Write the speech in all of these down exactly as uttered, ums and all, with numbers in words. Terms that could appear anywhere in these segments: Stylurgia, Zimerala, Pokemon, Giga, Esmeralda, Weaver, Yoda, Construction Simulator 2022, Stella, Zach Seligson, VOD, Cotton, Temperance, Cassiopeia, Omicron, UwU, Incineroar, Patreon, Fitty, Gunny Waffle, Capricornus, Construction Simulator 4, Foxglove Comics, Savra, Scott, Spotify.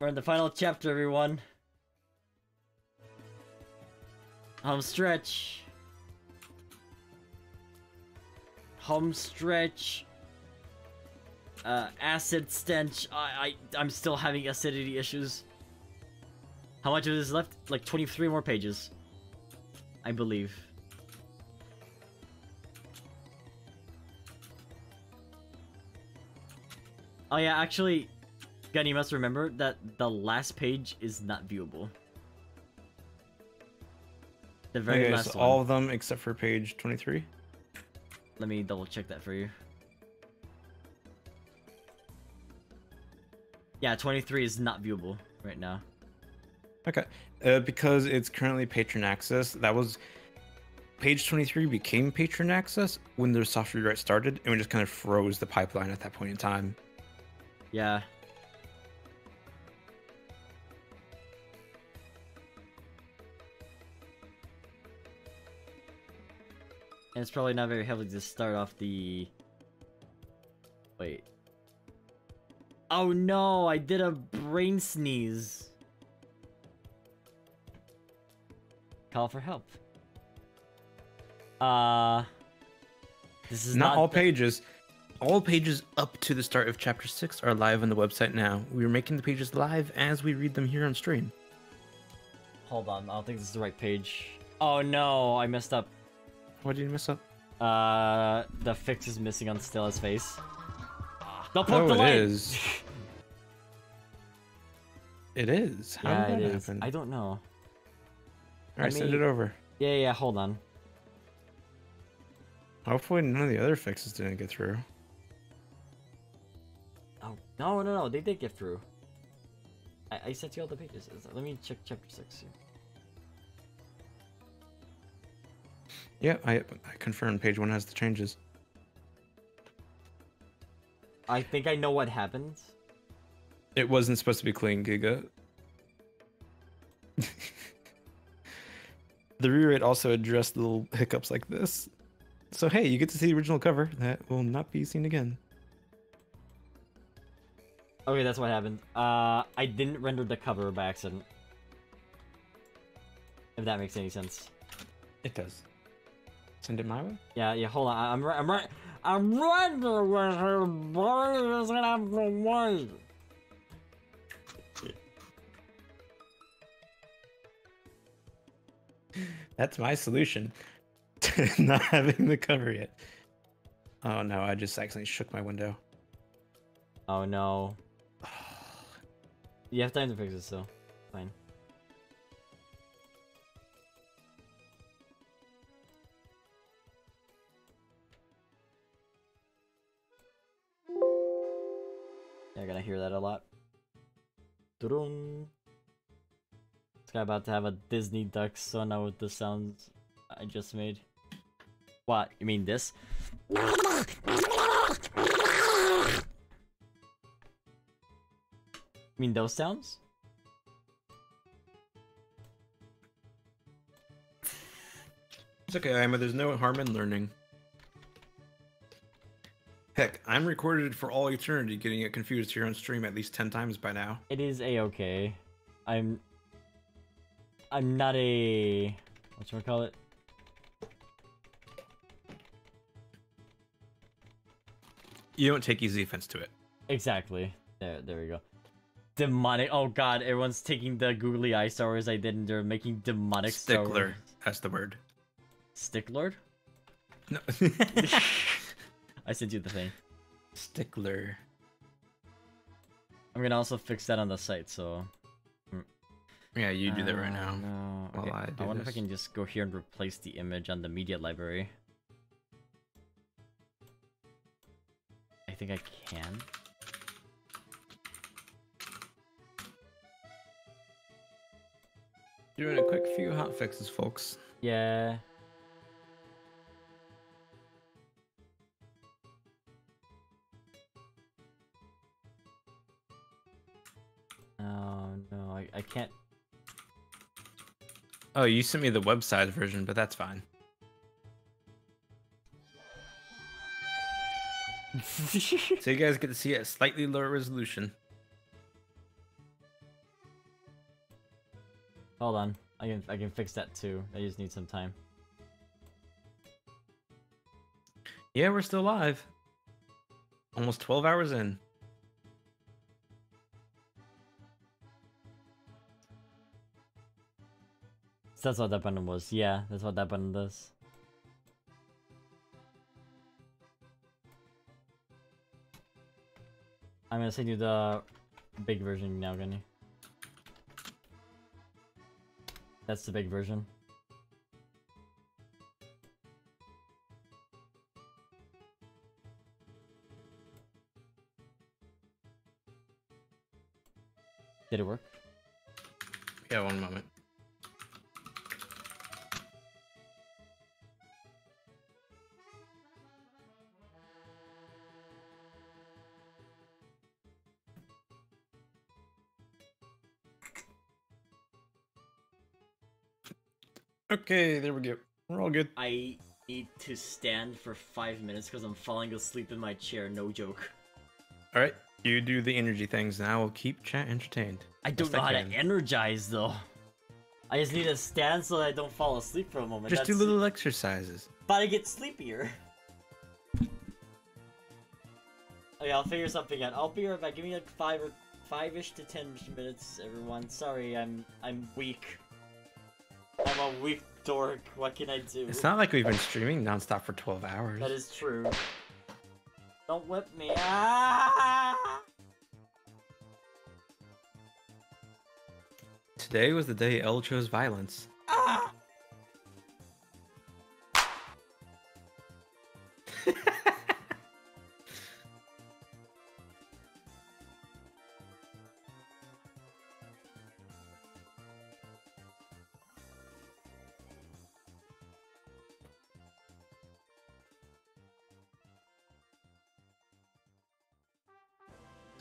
We're in the final chapter, everyone. Home stretch. Home stretch. Uh, acid stench. I, I, I'm still having acidity issues. How much of this is left? Like twenty-three more pages, I believe. Oh yeah, actually, Gunny, you must remember that the last page is not viewable. The very okay, last so one. All of them except for page twenty-three? Let me double check that for you. Yeah, twenty-three is not viewable right now. Okay, uh, because it's currently patron access. That was page twenty-three became patron access when the soft rewrite started, and we just kind of froze the pipeline at that point in time. Yeah. And it's probably not very heavily to start off the. Wait. Oh no! I did a brain sneeze. Call for help. Uh, this is not, not all pages. All pages up to the start of chapter six are live on the website now. We are making the pages live as we read them here on stream. Hold on, I don't think this is the right page. Oh no, I messed up. What did you mess up? Uh, the fix is missing on Stella's face. They'll poke oh, the it light. Is. It is. How yeah, did that it happen? Is. I don't know. All right, me... send it over. Yeah, yeah, hold on. Hopefully none of the other fixes didn't get through. Oh, no, no, no, they did get through. I, I sent you all the pages. Let me check chapter six here. Yeah, I, I confirmed page one has the changes. I think I know what happened. It wasn't supposed to be clean, Giga. The rewrite also addressed little hiccups like this. So hey, you get to see the original cover that will not be seen again. Okay, that's what happened. Uh, I didn't render the cover by accident. If that makes any sense. It does. Send it my way? Yeah, yeah, hold on. I'm right. I'm right. I'm rendering where her body is gonna be. That's my solution to not having the cover yet. Oh no, I just accidentally shook my window. Oh no. You have time to fix this, so fine. You're gonna hear that a lot. Dun. This guy about to have a Disney duck, so now with the sounds I just made. What? You mean this? You mean those sounds? It's okay, Ima, there's no harm in learning. Heck, I'm recorded for all eternity getting it confused here on stream at least ten times by now. It is a-okay. I'm... I'm not a... whatchamacallit? You don't take easy offense to it. Exactly. There, there we go. Demonic... Oh god, everyone's taking the googly eye Star Wars I did and they're making demonic Star Wars. Stickler. That's the word. Sticklord? No. I sent you the thing. Stickler. I'm gonna also fix that on the site, so... Yeah, you do that right now. Uh, no. Okay. I, I wonder this. If I can just go here and replace the image on the media library. I think I can. Doing a quick few hot fixes, folks. Yeah. Oh no, I, I can't. Oh, you sent me the website version, but that's fine. So you guys get to see it at slightly lower resolution. Hold on. I can I can fix that too. I just need some time. Yeah, we're still live. Almost twelve hours in. So that's what that button was. Yeah, that's what that button does. I'm gonna send you the big version now, Gunny. That's the big version. Did it work? Yeah, one moment. Okay, there we go. We're all good. I need to stand for five minutes because I'm falling asleep in my chair, no joke. Alright, you do the energy things and I will keep chat entertained. I don't know I how can. to energize though. I just need to stand so that I don't fall asleep for a moment. Just That's... do little exercises. But I get sleepier. Okay, I'll figure something out. I'll be right back. Give me like five or five-ish to ten minutes, everyone. Sorry, I'm I'm weak. I'm a weak dork, what can I do? It's not like we've been streaming non-stop for twelve hours. That is true. Don't whip me. Ah! Today was the day Elle chose violence. Ah!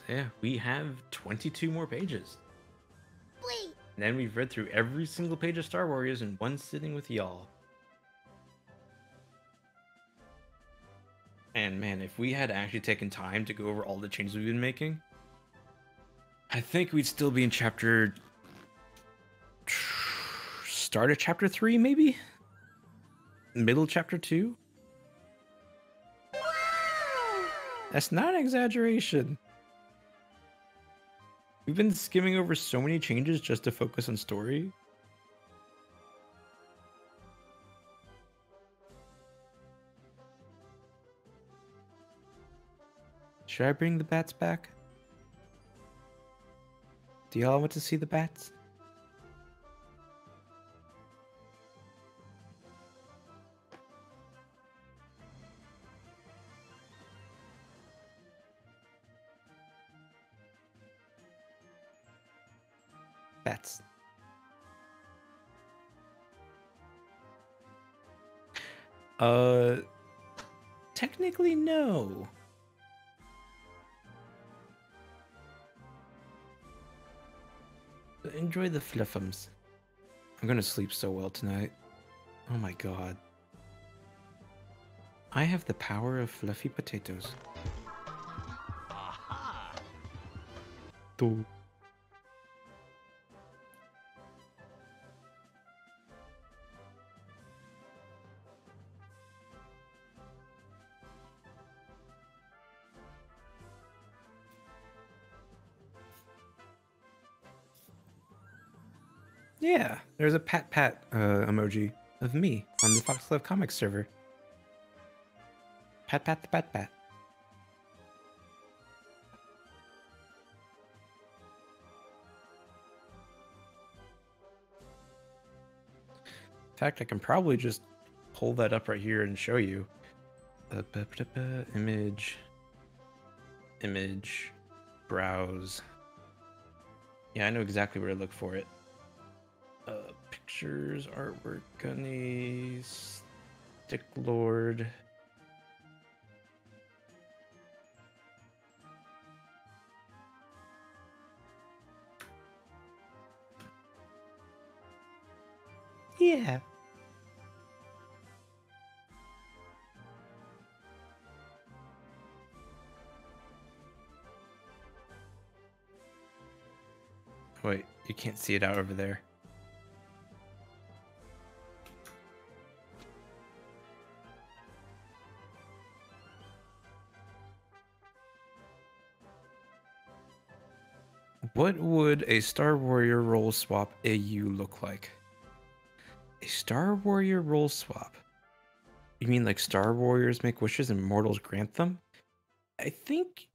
Yeah, we have twenty-two more pages. Wait. And then we've read through every single page of Star Warriors in one sitting with y'all. And man, if we had actually taken time to go over all the changes we've been making, I think we'd still be in chapter... Start of chapter three, maybe? Middle chapter two? Wow. That's not an exaggeration. We've been skimming over so many changes just to focus on story. Should I bring the bats back? Do y'all want to see the bats? Bats. Uh, technically no. Enjoy the fluffums. I'm gonna sleep so well tonight. Oh my god. I have the power of fluffy potatoes. Aha. Two. Yeah, there's a pat pat uh, emoji of me on the Foxglove Comics server. Pat pat the pat pat. In fact, I can probably just pull that up right here and show you. Uh, ba, ba, ba, image, image, browse. Yeah, I know exactly where to look for it. Uh, pictures, artwork, Gunny, Stick Lord. Yeah. Wait, you can't see it out over there. What would a Star Warrior role swap A U look like? A Star Warrior role swap? You mean like Star Warriors make wishes and mortals grant them? I think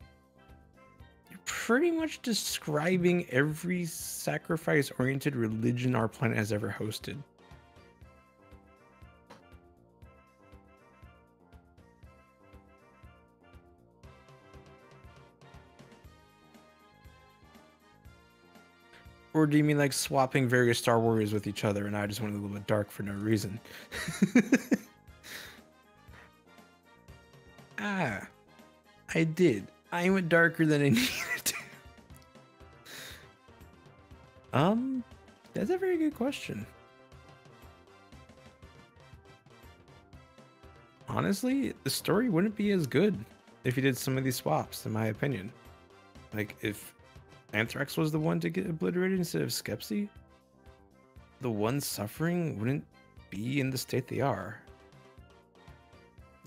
you're pretty much describing every sacrifice-oriented religion our planet has ever hosted. Or do you mean like swapping various Star Warriors with each other and I just went a little bit dark for no reason? Ah, I did. I went darker than I needed to. Um, that's a very good question. Honestly, the story wouldn't be as good if you did some of these swaps, in my opinion. Like if Anthrax was the one to get obliterated instead of Skepsy, the ones suffering wouldn't be in the state they are.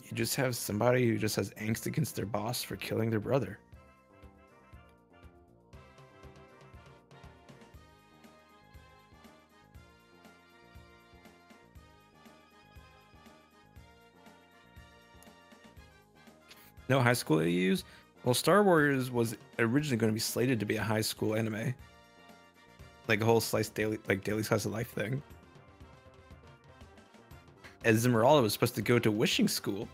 You just have somebody who just has angst against their boss for killing their brother. No high school A Us? Well, Star Warriors was originally going to be slated to be a high school anime, like a whole slice daily, like daily slice of life thing. As Zimerala was supposed to go to wishing school.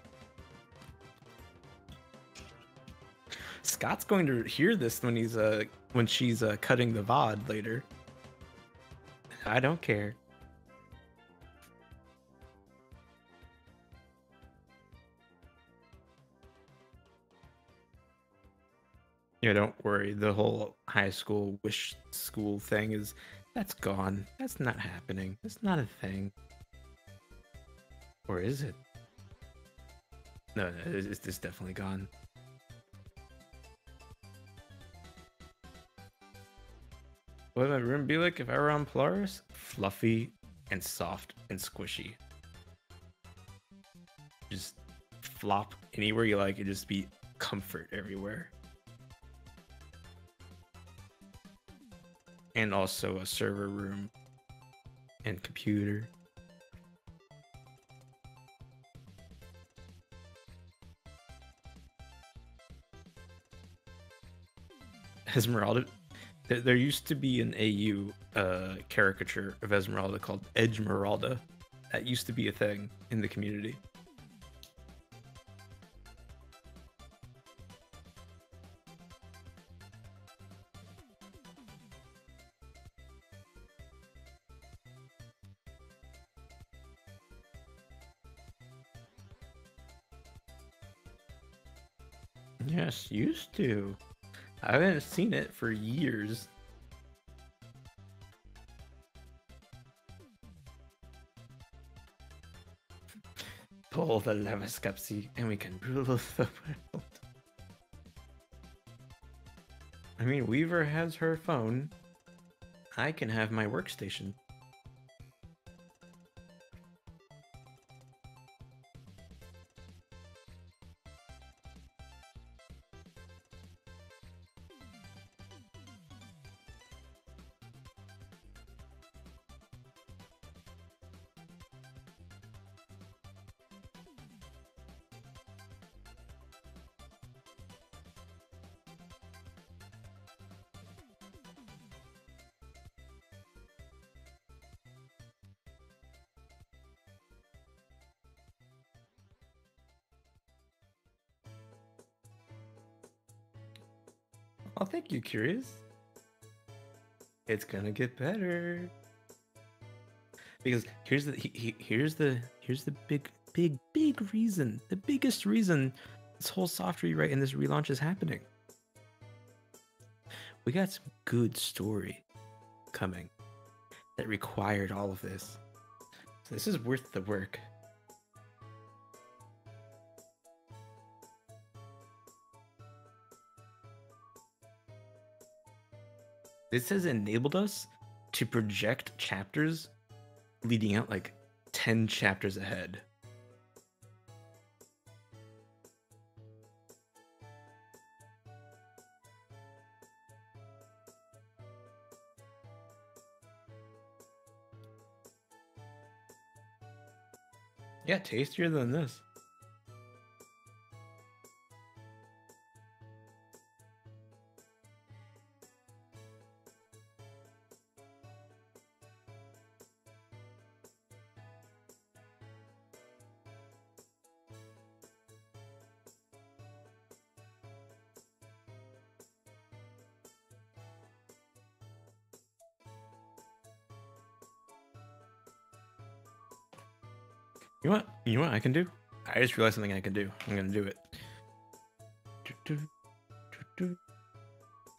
Scott's going to hear this when he's uh when she's uh cutting the V O D later. I don't care. Yeah, don't worry. The whole high school wish school thing is, that's gone. That's not happening. That's not a thing. Or is it? No, no, it's, it's definitely gone. What would my room be like if I were on Polaris? Fluffy and soft and squishy. Just flop anywhere you like. It'd just be comfort everywhere. And also a server room and computer. Esmeralda. There used to be an A U uh, caricature of Esmeralda called Edgemeralda. That used to be a thing in the community. Yes, used to. I haven't seen it for years. Pull the lever, Skepsy, and we can rule the world. I mean, Weaver has her phone. I can have my workstation. Oh, thank you, Curious. It's gonna get better. Because here's the he, he, here's the here's the big big big reason, the biggest reason this whole soft rewrite and this relaunch is happening. We got some good story coming that required all of this. So this is worth the work. This has enabled us to project chapters leading out like ten chapters ahead. Yeah, tastier than this. You know what? You know what I can do? I just realized something I can do. I'm gonna do it. Do, do, do, do.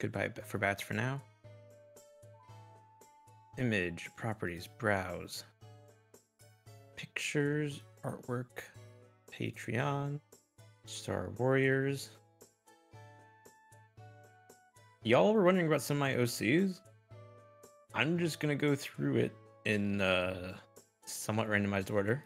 Goodbye for bats for now. Image, properties, browse. Pictures, artwork, Patreon, Star Warriors. Y'all were wondering about some of my O Cs? I'm just gonna go through it in uh, somewhat randomized order.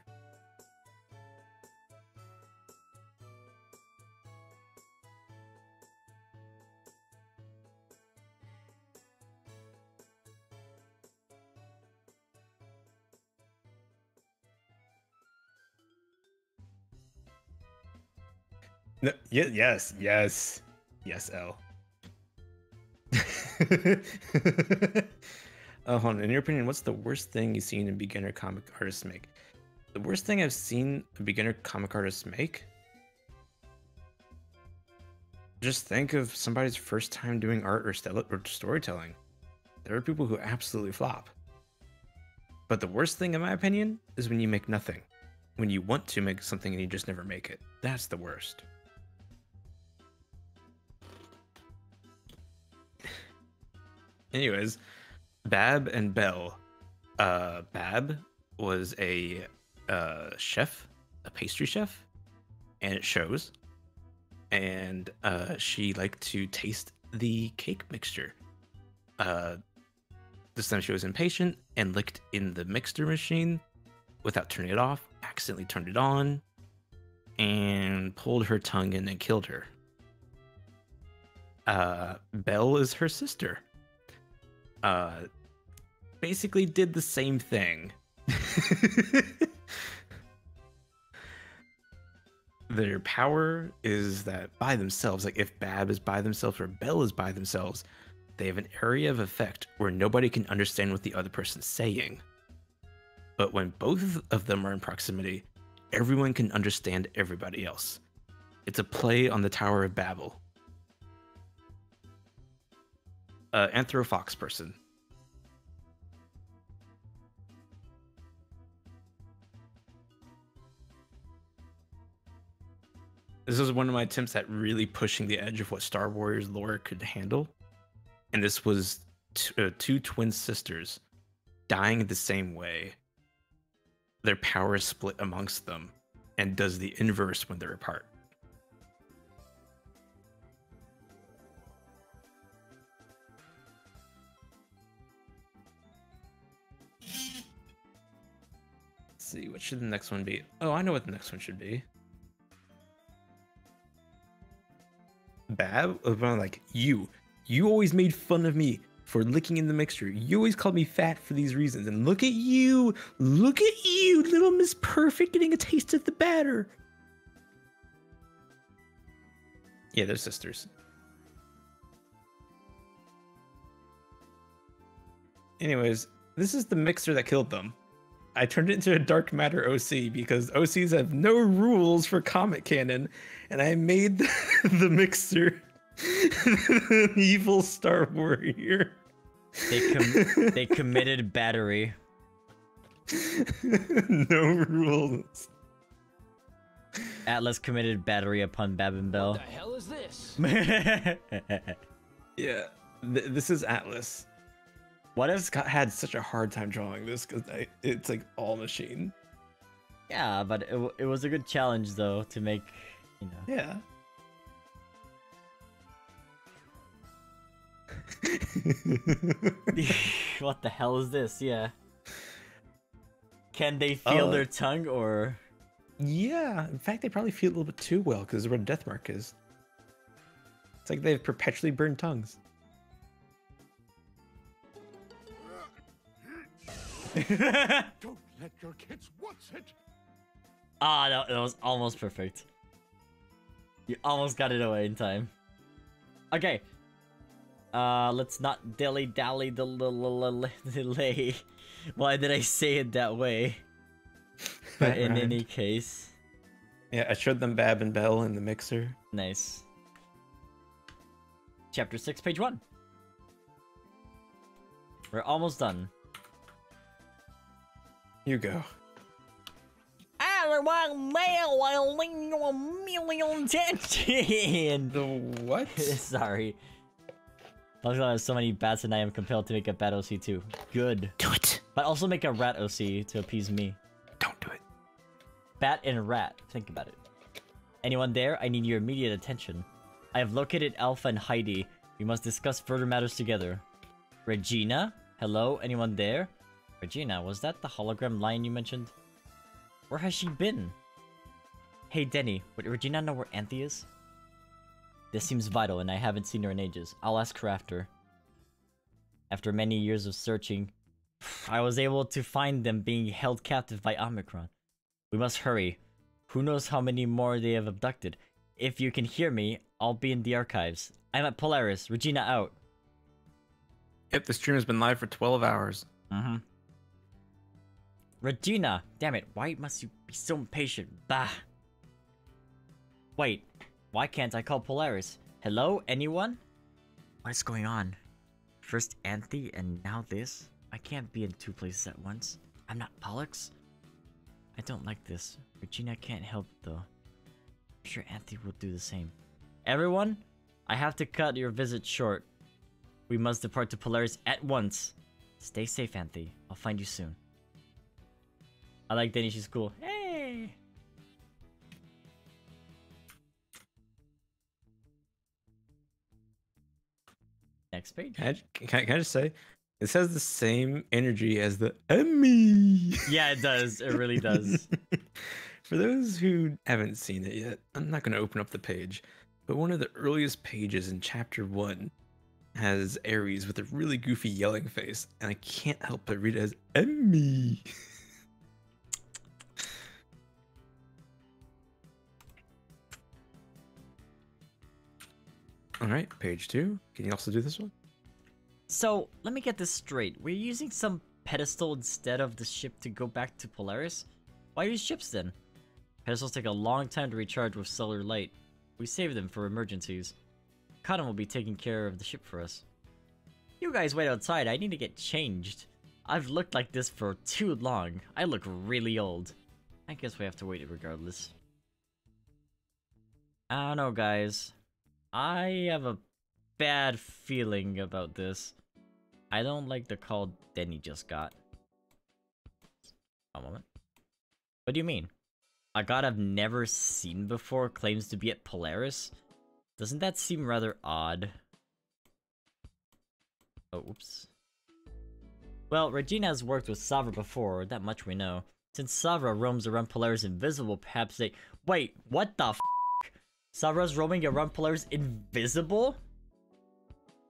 No, yes, yes, yes, L. uh, hold on. In your opinion, what's the worst thing you've seen a beginner comic artist make? The worst thing I've seen a beginner comic artist make? Just think of somebody's first time doing art or, st or storytelling. There are people who absolutely flop. But the worst thing, in my opinion, is when you make nothing. When you want to make something and you just never make it. That's the worst. Anyways, Bab and Belle. Uh, Bab was a uh, chef, a pastry chef, and it shows. And uh, she liked to taste the cake mixture. Uh, this time she was impatient and licked in the mixer machine without turning it off, accidentally turned it on, and pulled her tongue in and killed her. Uh, Belle is her sister. Uh, basically did the same thing. Their power is that by themselves, like if Bab is by themselves or Belle is by themselves, they have an area of effect where nobody can understand what the other person's saying. But when both of them are in proximity, everyone can understand everybody else. It's a play on the Tower of Babel. Uh, Anthrofox person. This was one of my attempts at really pushing the edge of what Star Warriors lore could handle. And this was t uh, two twin sisters dying the same way. Their power is split amongst them and does the inverse when they're apart. See, what should the next one be? Oh, I know what the next one should be. Bab, like, you. You always made fun of me for licking in the mixture. You always called me fat for these reasons. And look at you. Look at you, little Miss Perfect, getting a taste of the batter. Yeah, they're sisters. Anyways, this is the mixer that killed them. I turned it into a dark matter O C because O Cs have no rules for comic canon, and I made the, the mixer an evil Star Warrior. They com they committed battery. No rules. Atlas committed battery upon Bab and Belle. What the hell is this? Yeah, th this is Atlas. What if Scott had such a hard time drawing this? Because it's like all machine. Yeah, but it, it was a good challenge though to make, you know. Yeah. What the hell is this? Yeah. Can they feel uh, their tongue or? Yeah. In fact, they probably feel it a little bit too well because it's where death mark is. It's like they've perpetually burned tongues. Don't let your kids watch it. Ah, that, that was almost perfect. You almost got it away in time. Okay. Uh, let's not dilly dally delay. Why did I say it that way? But in any case. Yeah, I showed them Bab and Bell in the mixer. Nice. Chapter six, page one. We're almost done. You go. The what? Sorry. Foxglove has so many bats and I am compelled to make a bat O C too. Good. Do it. But also make a rat O C to appease me. Don't do it. Bat and rat. Think about it. Anyone there? I need your immediate attention. I have located Alpha and Heidi. We must discuss further matters together. Regina? Hello? Anyone there? Regina, was that the hologram lion you mentioned? Where has she been? Hey Denny, would Regina know where Anthe is? This seems vital, and I haven't seen her in ages. I'll ask her after. After many years of searching, I was able to find them being held captive by Omicron. We must hurry. Who knows how many more they have abducted. If you can hear me, I'll be in the archives. I'm at Polaris. Regina out. Yep, the stream has been live for twelve hours. Mm-hmm. Regina! Damn it, why must you be so impatient? Bah! Wait. Why can't I call Polaris? Hello? Anyone? What is going on? First Anthe and now this? I can't be in two places at once. I'm not Pollux. I don't like this. Regina can't help though. I'm sure Anthe will do the same. Everyone, I have to cut your visit short. We must depart to Polaris at once. Stay safe, Anthe. I'll find you soon. I like Denny, she's cool. Hey! Next page. Can I, can I, can I just say, this has the same energy as the Emmy. Yeah, it does. It really does. For those who haven't seen it yet, I'm not going to open up the page, but one of the earliest pages in chapter one has Ares with a really goofy yelling face, and I can't help but read it as Emmy. All right, page two. Can you also do this one? So, let me get this straight. We're using some pedestal instead of the ship to go back to Polaris? Why use ships then? Pedestals take a long time to recharge with solar light. We save them for emergencies. Cotton will be taking care of the ship for us. You guys wait outside. I need to get changed. I've looked like this for too long. I look really old. I guess we have to wait regardless. I don't know, guys. I have a bad feeling about this. I don't like the call Denny just got. A moment. What do you mean? A god I've never seen before claims to be at Polaris? Doesn't that seem rather odd? Oh, oops. Well, Regina has worked with Savra before, that much we know. Since Savra roams around Polaris invisible, perhaps they- Wait, what the f***? Savra's roaming around Polaris invisible?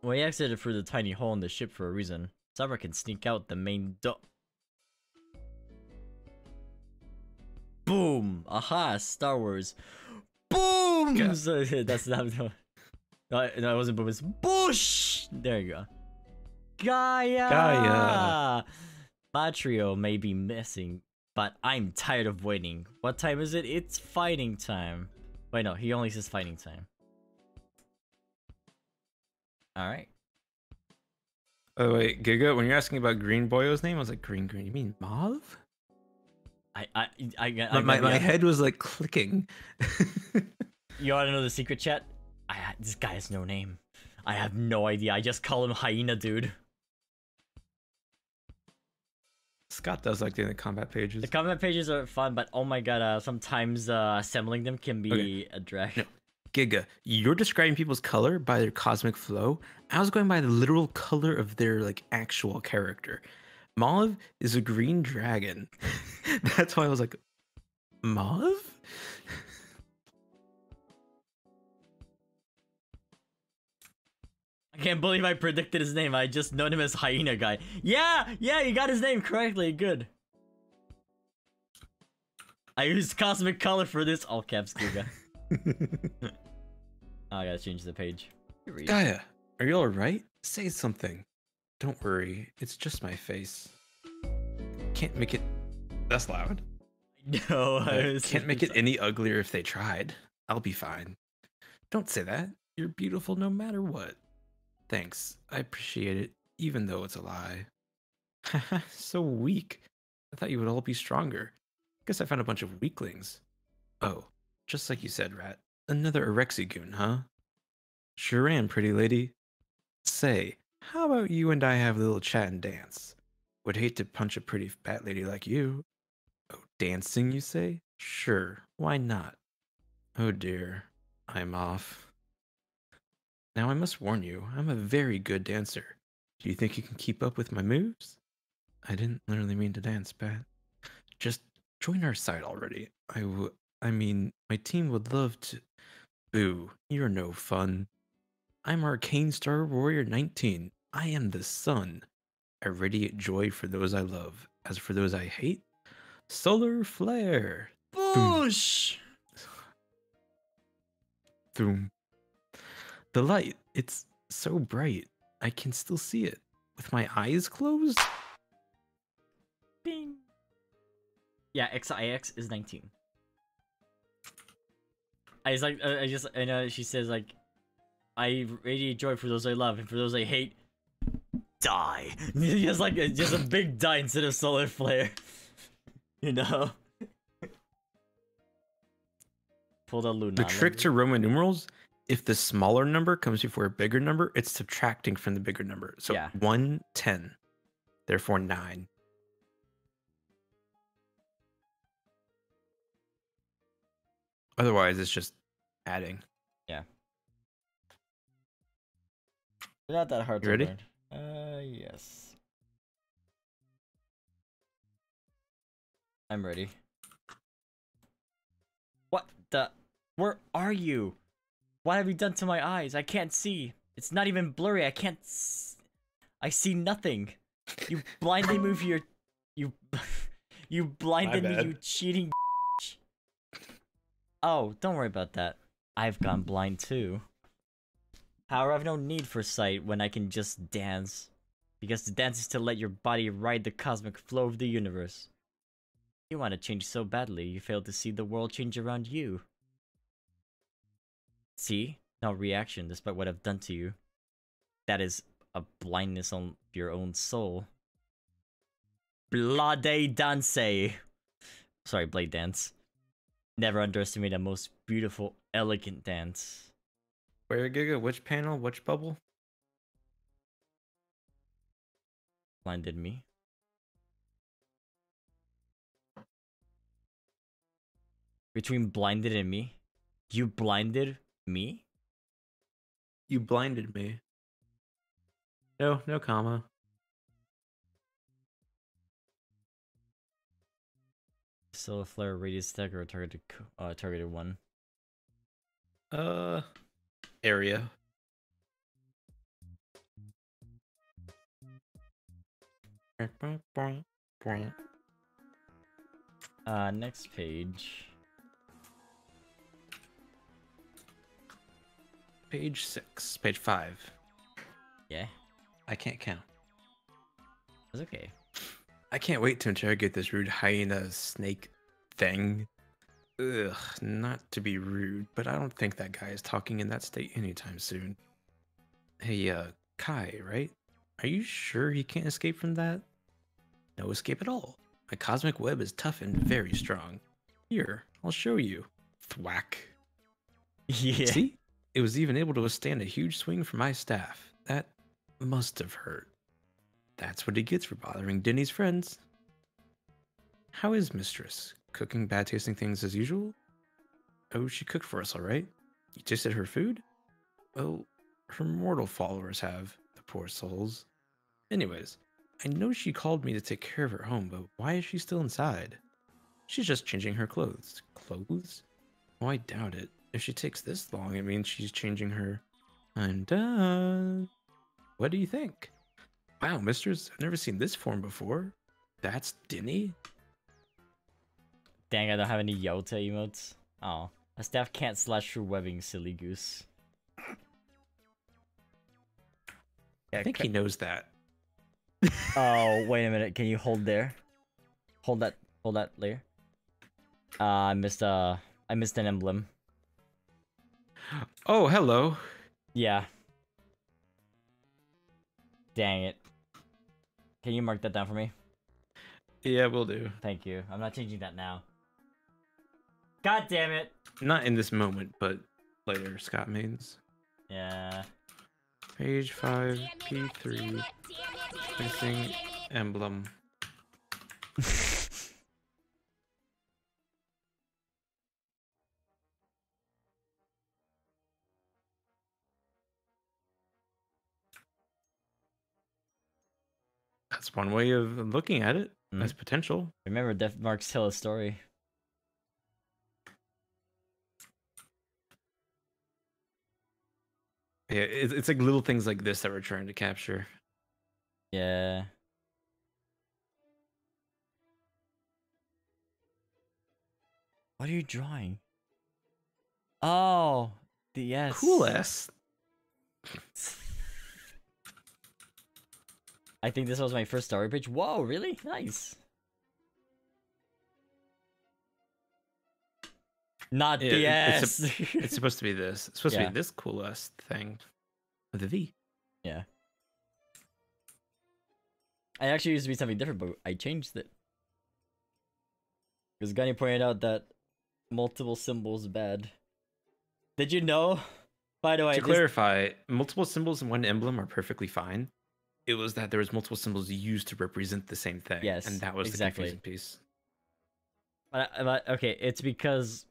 We exited through the tiny hole in the ship for a reason. Savra can sneak out the main door. Boom! Aha! Star Wars. Boom! Yeah. That's not no, no, it wasn't boom. It's boosh. There you go. Gaia. Gaia. Matrio may be missing, but I'm tired of waiting. What time is it? It's fighting time. Wait, no, he only says fighting time. Alright. Oh, wait, Giga, when you're asking about Green Boyo's name, I was like, Green Green, you mean Mav? I, I, I, I, I My, my head was like clicking. You want to know the secret, chat? I, this guy has no name. I have no idea. I just call him Hyena Dude. Scott does like doing the combat pages. The combat pages are fun, but oh my god, uh, sometimes uh, assembling them can be okay. a drag. No. Giga, you're describing people's color by their cosmic flow. I was going by the literal color of their like actual character. Mav is a green dragon. That's why I was like, Mav? I can't believe I predicted his name. I just known him as Hyena Guy. Yeah, yeah, you got his name correctly. Good. I used cosmic color for this. All caps, Giga. Oh, I gotta change the page. Gaia, are you all right? Say something. Don't worry, it's just my face. Can't make it. That's loud. No, I was can't make it any uglier if they tried. I'll be fine. Don't say that. You're beautiful no matter what. Thanks. I appreciate it, even though it's a lie. Haha, so weak. I thought you would all be stronger. Guess I found a bunch of weaklings. Oh, just like you said, Rat. Another Orexigoon, huh? Sure am, pretty lady. Say, how about you and I have a little chat and dance? Would hate to punch a pretty fat lady like you. Oh, dancing, you say? Sure, why not? Oh dear, I'm off. Now I must warn you, I'm a very good dancer. Do you think you can keep up with my moves? I didn't literally mean to dance, Pat. Just join our side already. I w- I mean, my team would love to- Boo, you're no fun. I'm Arcane Star Warrior nineteen. I am the sun. I radiate joy for those I love. As for those I hate, solar flare. Boosh! Boom. The light, it's so bright. I can still see it. With my eyes closed? Bing. Yeah, X I X is nineteen. I just like, I just, I know she says like, I radiate joy for those I love, and for those I hate, die. Just like, just a big die instead of solar flare. You know? Pull the Luna. The trick to Roman numerals, if the smaller number comes before a bigger number, it's subtracting from the bigger number. So yeah. one, ten, therefore nine. Otherwise, it's just adding. Yeah. They're not that hard to learn. Uh, yes. I'm ready. What the? Where are you? What have you done to my eyes? I can't see. It's not even blurry. I can't s I see nothing. You blindly move your... You... you blinded me, you cheating bitch. Oh, don't worry about that. I've gone blind too. However, I've no need for sight when I can just dance. Because the dance is to let your body ride the cosmic flow of the universe. You want to change so badly, you fail to see the world change around you. See? No reaction despite what I've done to you. That is a blindness on your own soul. Blade dance! Sorry, blade dance. Never underestimate a most beautiful, elegant dance. Where, Giga? Which panel? Which bubble? Blinded me. Between blinded and me? You blinded? Me? You blinded me. No, no comma. Solar flare radius stagger or targeted, uh, targeted one. Uh, area. Uh, next page. Page six, page five. Yeah. I can't count. It's okay. I can't wait to interrogate this rude hyena snake thing. Ugh, not to be rude, but I don't think that guy is talking in that state anytime soon. Hey, uh, Kai, right? Are you sure he can't escape from that? No escape at all. My cosmic web is tough and very strong. Here, I'll show you. Thwack. Yeah. See? It was even able to withstand a huge swing from my staff. That must have hurt. That's what he gets for bothering Denny's friends. How is Mistress? Cooking bad-tasting things as usual? Oh, she cooked for us, all right? You tasted her food? Well, her mortal followers have, the poor souls. Anyways, I know she called me to take care of her home, but why is she still inside? She's just changing her clothes. Clothes? Oh, I doubt it. If she takes this long, it means she's changing her... I'm done. What do you think? Wow, mistress, I've never seen this form before. That's Denny? Dang, I don't have any Yoda emotes. Oh. A staff can't slash through webbing, silly goose. Yeah, I think he knows that. Oh, wait a minute. Can you hold there? Hold that. Hold that layer. Uh, I missed a... I missed an emblem. Oh, hello. Yeah. Dang it. Can you mark that down for me? Yeah, will do. Thank you. I'm not changing that now. God damn it! Not in this moment, but later, Scott means. Yeah. Page five, P three, missing emblem. That's one way of looking at it. Mm-hmm. That's potential. Remember, death marks tell a story. Yeah, it's, it's like little things like this that we're trying to capture. Yeah. What are you drawing? Oh, the S. Cool S. I think this was my first story page. Whoa, really? Nice. Not the yeah, it's, S. A, it's supposed to be this. It's supposed yeah. to be this coolest thing. With the V. Yeah. I actually used to be something different, but I changed it. Because Gunny pointed out that multiple symbols is bad. Did you know? By the way, to this... clarify, multiple symbols in one emblem are perfectly fine. It was that there was multiple symbols used to represent the same thing. Yes, and that was exactly. the confusing piece. But, but okay, it's because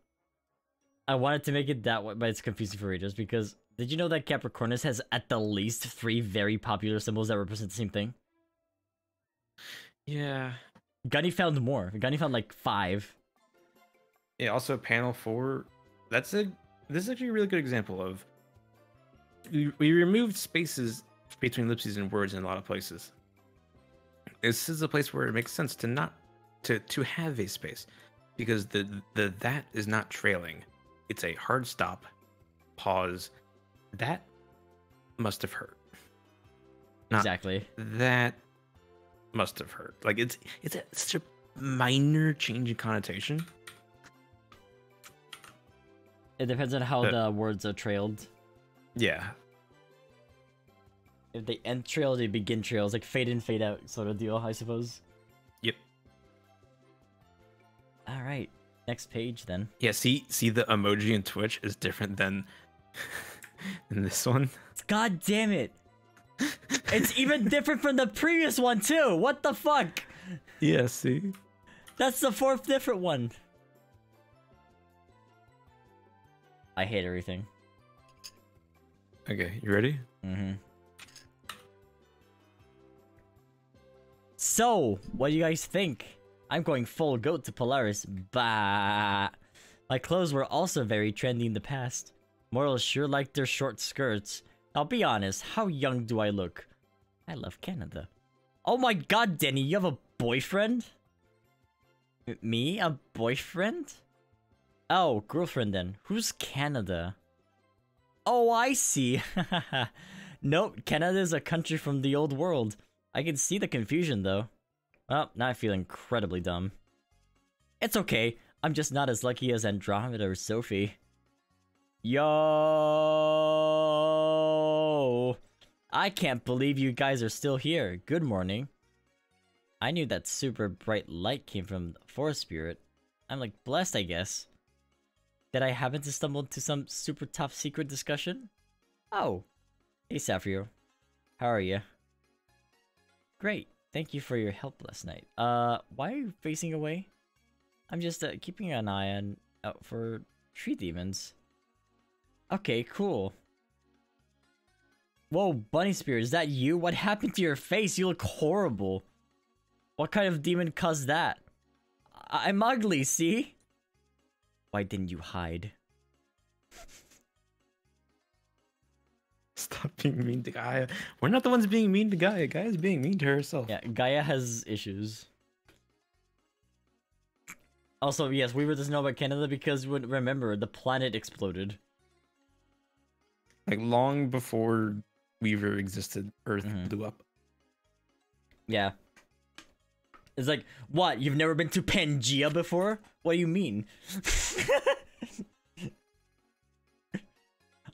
I wanted to make it that way, but it's confusing for readers because did you know that Capricornus has at the least three very popular symbols that represent the same thing? Yeah. Gunny found more. Gunny found like five. Yeah. Also, panel four. That's a. This is actually a really good example of. We, we removed spaces between ellipses and words in a lot of places. This is a place where it makes sense to not to to have a space because the the that is not trailing. It's a hard stop, pause. That must have hurt. Not exactly. That must have hurt. Like it's it's a, such a minor change in connotation. It depends on how but, the words are trailed. Yeah. If they end trail, they begin trails, like fade in, fade out sort of deal, I suppose. Yep. All right, next page then. Yeah, see, see, the emoji in Twitch is different than in this one. God damn it! It's even different from the previous one too. What the fuck? Yeah, see. That's the fourth different one. I hate everything. Okay, you ready? Mm-hmm. So, what do you guys think? I'm going full goat to Polaris. Bah. My clothes were also very trendy in the past. Mortals sure liked their short skirts. I'll be honest, how young do I look? I love Canada. Oh my god, Denny, you have a boyfriend? Me? A boyfriend? Oh, girlfriend then. Who's Canada? Oh, I see. Nope, Canada is a country from the old world. I can see the confusion, though. Well, now I feel incredibly dumb. It's okay. I'm just not as lucky as Andromeda or Sophie. Yo! I can't believe you guys are still here. Good morning. I knew that super bright light came from the forest spirit. I'm like blessed, I guess. Did I happen to stumble into some super top secret discussion? Oh. Hey, Savra. How are you? Great, thank you for your help last night. Uh, why are you facing away? I'm just uh, keeping an eye on out for tree demons. Okay, cool. Whoa, bunny spirit, is that you? What happened to your face? You look horrible. What kind of demon caused that? I I'm ugly, see? Why didn't you hide? Stop being mean to Gaia. We're not the ones being mean to Gaia. Gaia's being mean to herself. Yeah, Gaia has issues. Also, yes, Weaver doesn't know about Canada because, remember, the planet exploded. Like, long before Weaver existed, Earth mm-hmm. blew up. Yeah. It's like, what? You've never been to Pangea before? What do you mean?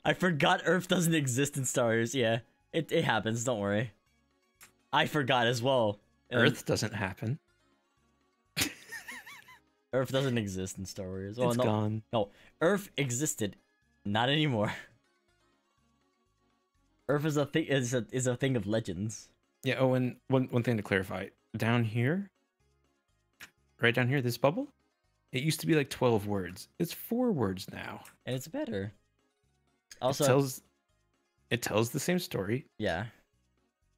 I forgot Earth doesn't exist in Star Wars. Yeah, it, it happens. Don't worry. I forgot as well. Earth um, doesn't happen. Earth doesn't exist in Star Wars. Oh, it's no, gone. No, Earth existed. Not anymore. Earth is a thing. Is a is a thing of legends. Yeah. Oh, and one one thing to clarify. Down here, right down here, this bubble, it used to be like twelve words. It's four words now, and it's better. Also, it tells, it tells the same story. Yeah,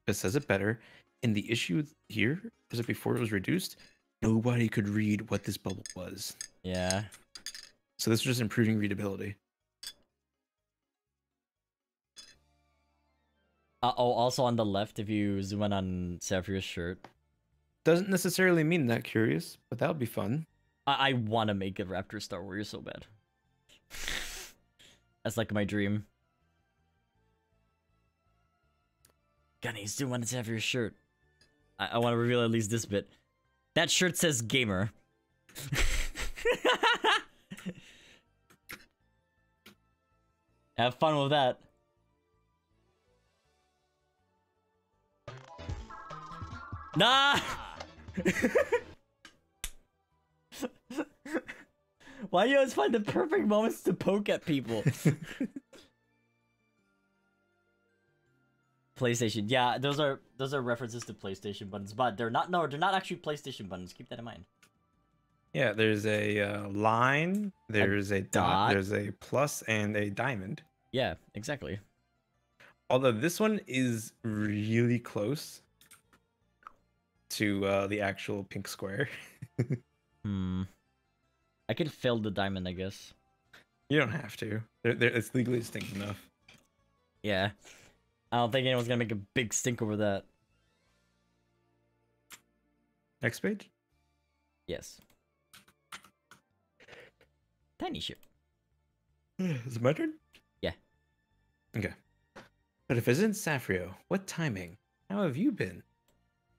it says it better. And the issue here is that before it was reduced, nobody could read what this bubble was. Yeah. So this is just improving readability. Uh oh. Also on the left, if you zoom in on Savra's shirt. Doesn't necessarily mean that curious, but that would be fun. I, I want to make a Raptor Star Warrior so bad. That's like my dream. Gunny, still wanted to have your shirt. I, I want to reveal at least this bit. That shirt says gamer. Have fun with that. Nah! Why do you always find the perfect moments to poke at people? PlayStation, yeah, those are those are references to PlayStation buttons, but they're not. No, they're not actually PlayStation buttons. Keep that in mind. Yeah, there's a uh, line, there's a, a dot, dot, there's a plus, and a diamond. Yeah, exactly. Although this one is really close to uh, the actual pink square. Hmm. I could fill the diamond, I guess. You don't have to. They're, they're, it's legally distinct enough. Yeah. I don't think anyone's gonna make a big stink over that. Next page? Yes. Tiny ship. Is it my turn? Yeah. Okay. But if it isn't Safrio, what timing? How have you been?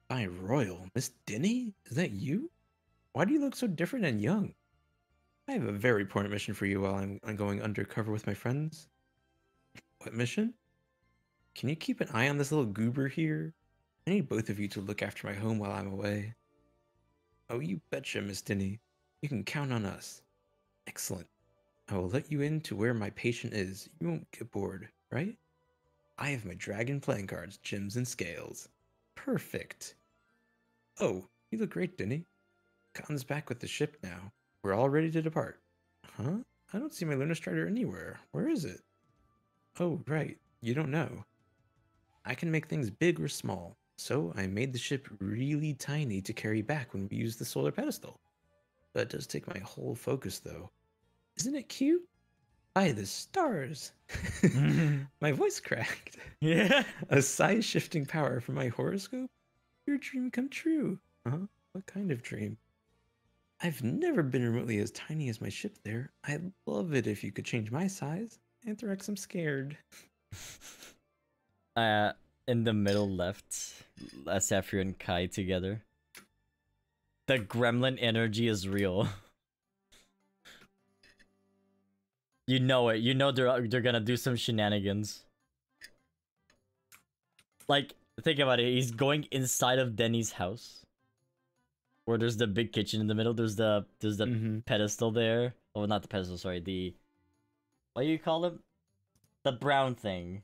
By Royal, Miss Denny? Is that you? Why do you look so different and young? I have a very important mission for you while I'm, I'm going undercover with my friends. What mission? Can you keep an eye on this little goober here? I need both of you to look after my home while I'm away. Oh, you betcha, Miss Denny. You can count on us. Excellent. I will let you in to where my patient is. You won't get bored, right? I have my dragon playing cards, gems, and scales. Perfect. Oh, you look great, Denny. Cotton's back with the ship now. We're all ready to depart. Huh? I don't see my Lunar Strider anywhere. Where is it? Oh, right. You don't know. I can make things big or small, so I made the ship really tiny to carry back when we use the solar pedestal. But it does take my whole focus, though. Isn't it cute? By the stars! My voice cracked. Yeah. A size-shifting power from my horoscope? Your dream come true. Huh? What kind of dream? I've never been remotely as tiny as my ship there. I'd love it if you could change my size. Anthrax, I'm scared. Uh, in the middle left, Safri and Kai together. The gremlin energy is real. You know it. You know they're they're gonna do some shenanigans. Like, think about it. He's going inside of Denny's house, where there's the big kitchen in the middle. There's the there's the mm-hmm. pedestal there. Oh, not the pedestal. Sorry, the what do you call it? The brown thing,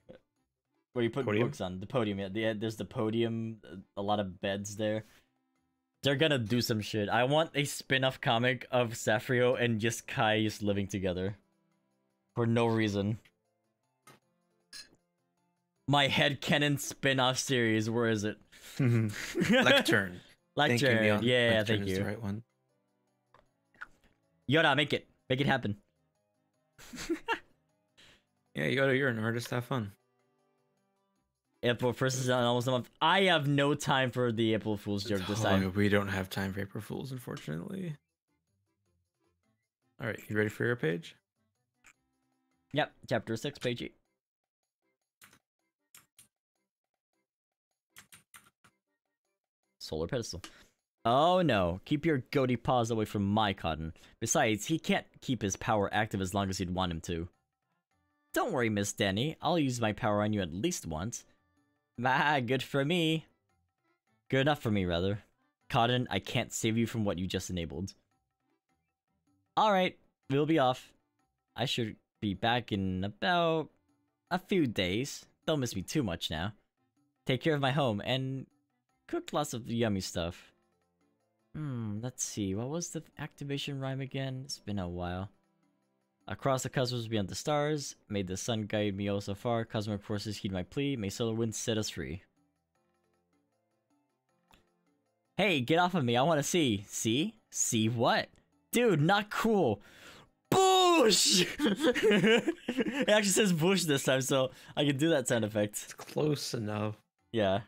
where you put podium? books on the podium. Yeah, the, there's the podium. A lot of beds there. They're gonna do some shit. I want a spin-off comic of Safrio and just Kai just living together. For no reason. My headcanon spin-off series, where is it? Lectern. Lectern, yeah, yeah, Lectern thank you. Is the right one. Yoda, make it. Make it happen. Yeah, Yoda, you're an artist, have fun. April first is almost a month. I have no time for the April Fool's joke this time. We don't have time for April Fools, unfortunately. All right, you ready for your page? Yep, chapter six, page eight. Solar pedestal. Oh no, keep your goatee paws away from my Cotton. Besides, he can't keep his power active as long as you'd want him to. Don't worry, Miss Denny. I'll use my power on you at least once. Ah, good for me. Good enough for me, rather. Cotton, I can't save you from what you just enabled. Alright, we'll be off. I should be back in about a few days. Don't miss me too much now. Take care of my home and cook lots of yummy stuff. Hmm, let's see. What was the activation rhyme again? It's been a while. Across the cosmos beyond the stars, may the sun guide me oh so far, cosmic forces heed my plea, may solar winds set us free. Hey, get off of me, I want to see. See? See what? Dude, not cool. Boosh! It actually says boosh this time, so I can do that sound effect. It's close enough. Yeah.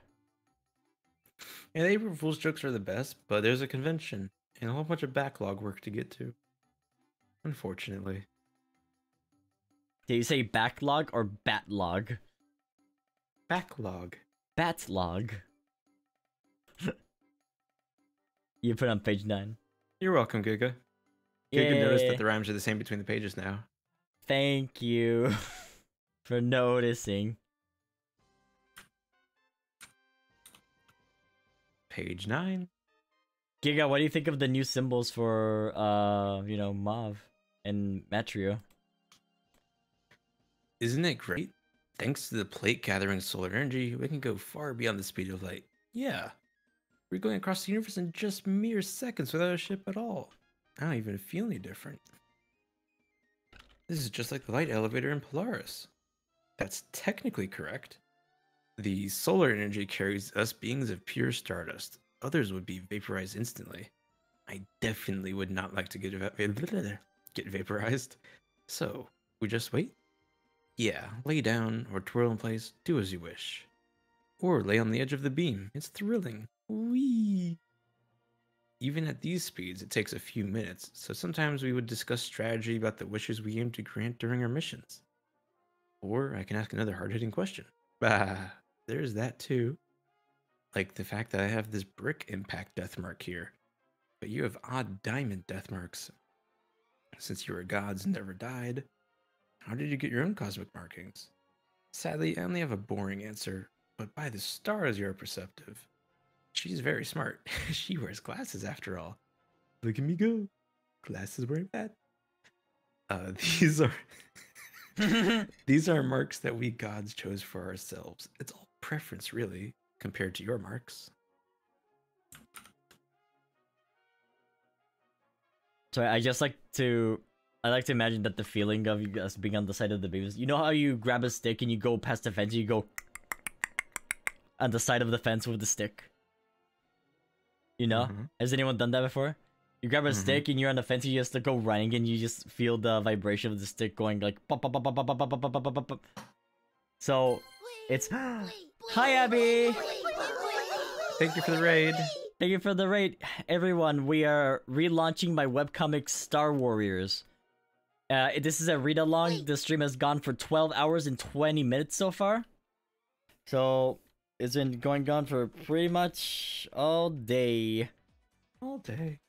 And April Fool's jokes are the best, but there's a convention and a whole bunch of backlog work to get to. Unfortunately. Did you say backlog or batlog? Backlog. Batlog. You put on page nine. You're welcome, Giga. Giga Yay. Noticed that the rhymes are the same between the pages now. Thank you for noticing. Page nine. Giga, what do you think of the new symbols for, uh, you know, Mav and Matrio? Isn't it great? Thanks to the plate gathering solar energy, we can go far beyond the speed of light. Yeah. We're going across the universe in just mere seconds without a ship at all. I don't even feel any different. This is just like the light elevator in Polaris. That's technically correct. The solar energy carries us beings of pure stardust. Others would be vaporized instantly. I definitely would not like to get, va get vaporized. So, we just wait? Yeah, lay down or twirl in place, do as you wish. Or lay on the edge of the beam, it's thrilling. Whee! Even at these speeds, it takes a few minutes, so sometimes we would discuss strategy about the wishes we aim to grant during our missions. Or I can ask another hard-hitting question. Bah! There's that too. Like the fact that I have this brick impact death mark here, but you have odd diamond death marks. Since you were gods and never died, how did you get your own cosmic markings? Sadly, I only have a boring answer, but by the stars you are perceptive. She's very smart. She wears glasses after all. Look at me go. Glasses wearing that. Uh, these are... These are marks that we gods chose for ourselves. It's all preference, really, compared to your marks. So I just like to, I like to imagine that the feeling of you guys being on the side of the beam. You know how you grab a stick and you go past the fence, you go on the side of the fence with the stick. You know, mm-hmm. Has anyone done that before? You grab a mm-hmm. stick and you're on the fence, you just go running and you just feel the vibration of the stick going like pop, pop, pop, pop, pop, pop, pop, pop, pop. So it's hi Abby! Thank you for the raid. Thank you for the raid. Everyone, we are relaunching my webcomic Star Warriors. Uh, this is a read-along. The stream has gone for twelve hours and twenty minutes so far. So it's been going on for pretty much all day. All day.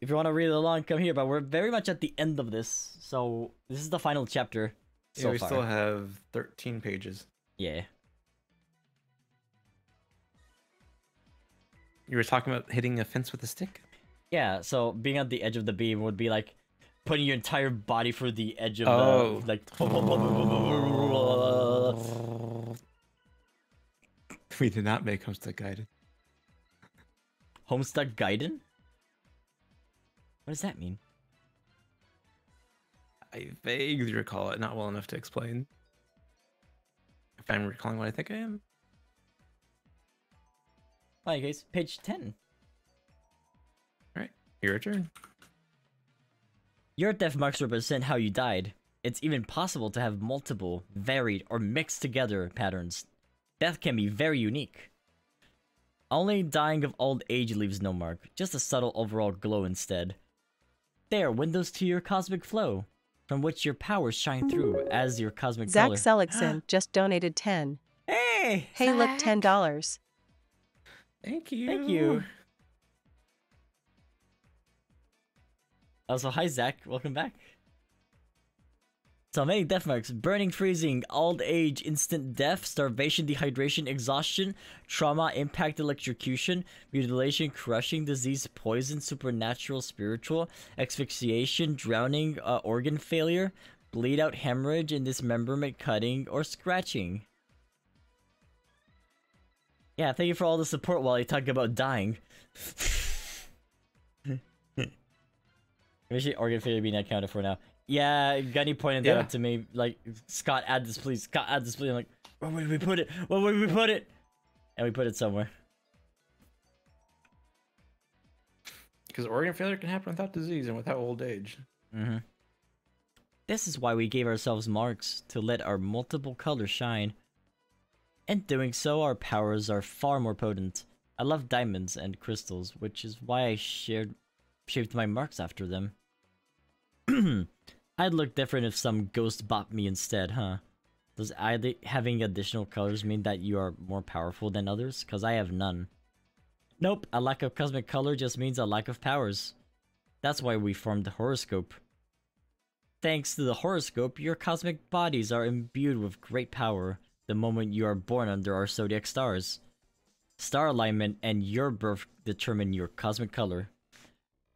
If you want to read along, come here, but we're very much at the end of this, so this is the final chapter so yeah, we far. Still have thirteen pages. Yeah. You were talking about hitting a fence with a stick? Yeah, so being at the edge of the beam would be like putting your entire body through the edge of oh. the... like. We did not make Homestuck Gaiden. Homestuck Gaiden? What does that mean? I vaguely recall it, not well enough to explain. If I'm recalling what I think I am. Hi guys, page ten. Alright, your turn. Your death marks represent how you died. It's even possible to have multiple, varied, or mixed together patterns. Death can be very unique. Only dying of old age leaves no mark, just a subtle overall glow instead. There, windows to your cosmic flow, from which your powers shine through as your cosmic color. Zach Seligson just donated ten. Hey! Hey, Zach. Look, ten dollars. Thank you. Thank you. Also, hi, Zach. Welcome back. So many death marks: burning, freezing, old age, instant death, starvation, dehydration, exhaustion, trauma, impact, electrocution, mutilation, crushing, disease, poison, supernatural, spiritual, asphyxiation, drowning, uh, organ failure, bleed out, hemorrhage, and dismemberment, cutting, or scratching. Yeah, thank you for all the support while you talk about dying. Maybe organ failure being accounted for now. Yeah, Gunny pointed that yeah. out to me, like, Scott, add this please, Scott, add this please. I'm like, where would we put it? Where would we put it? And we put it somewhere. Because organ failure can happen without disease and without old age. Mm-hmm. This is why we gave ourselves marks, to let our multiple colors shine. In doing so, our powers are far more potent. I love diamonds and crystals, which is why I shared, shaped my marks after them. I'd look different if some ghost bopped me instead, huh? Does either having additional colors mean that you are more powerful than others? Because I have none. Nope, a lack of cosmic color just means a lack of powers. That's why we formed the horoscope. Thanks to the horoscope, your cosmic bodies are imbued with great power the moment you are born under our zodiac stars. Star alignment and your birth determine your cosmic color.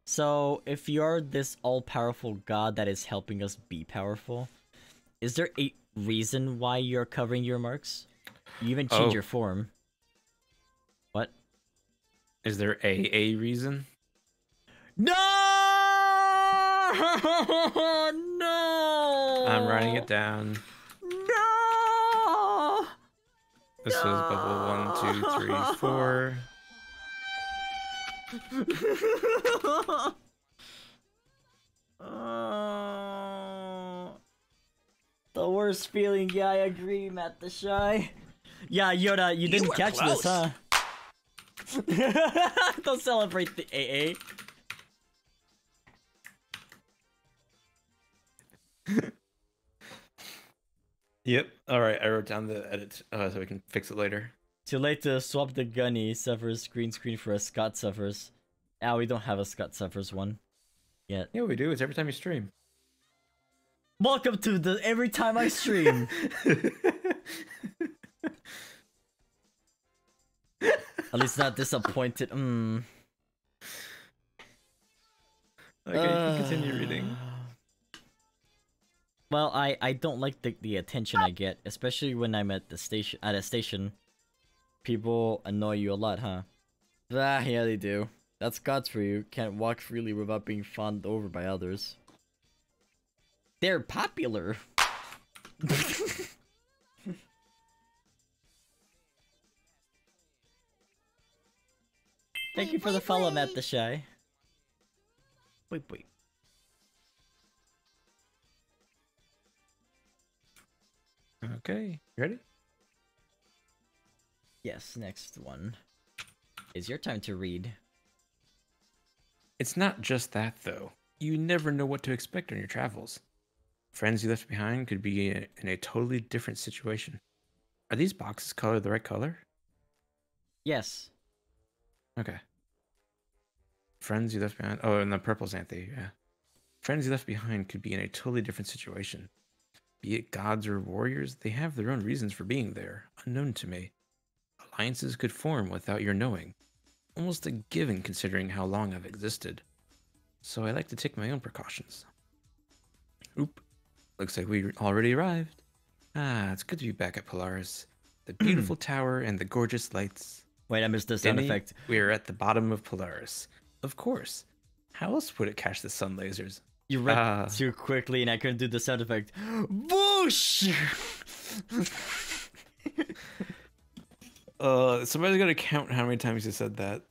So, if you're this all-powerful god that is helping us be powerful, is there a reason why you're covering your marks? You even change oh. your form. What? Is there a a reason? No! No! I'm writing it down. No! This no! is bubble one, two, three, four. Oh, the worst feeling. Yeah, I agree, Matt the Shy. Yeah, Yoda, you didn't you catch close. this, huh? Don't celebrate the A A. Yep. All right, I wrote down the edit uh, so we can fix it later. Too late to swap the Gunny Suffers green screen for a Scott Suffers. Ah, we don't have a Scott Suffers one yet. Yeah, we do. It's every time you stream. Welcome to the every time I stream. At least not disappointed. Mm. Okay, uh, you can continue reading. Well, I, I don't like the, the attention I get, especially when I'm at the station at a station. People annoy you a lot, huh? Ah, yeah, they do. That's God's for you. Can't walk freely without being fawned over by others. They're popular. Thank you for the follow, Matt the Shy. Wait, wait. Okay, you ready? Yes, next one is your time to read. It's not just that, though. You never know what to expect on your travels. Friends you left behind could be in a totally different situation. Are these boxes colored the right color? Yes. Okay. Friends you left behind. Oh, and the purple Xanthi, yeah. Friends you left behind could be in a totally different situation. Be it gods or warriors, they have their own reasons for being there, unknown to me. Alliances could form without your knowing. Almost a given considering how long I've existed. So I like to take my own precautions. Oop. Looks like we already arrived. Ah, it's good to be back at Polaris. The beautiful tower and the gorgeous lights. Wait, I missed the sound Denny, effect. We are at the bottom of Polaris. Of course. How else would it catch the sun lasers? You read uh, too quickly and I couldn't do the sound effect. Boosh! Uh, somebody's gonna count how many times you said that.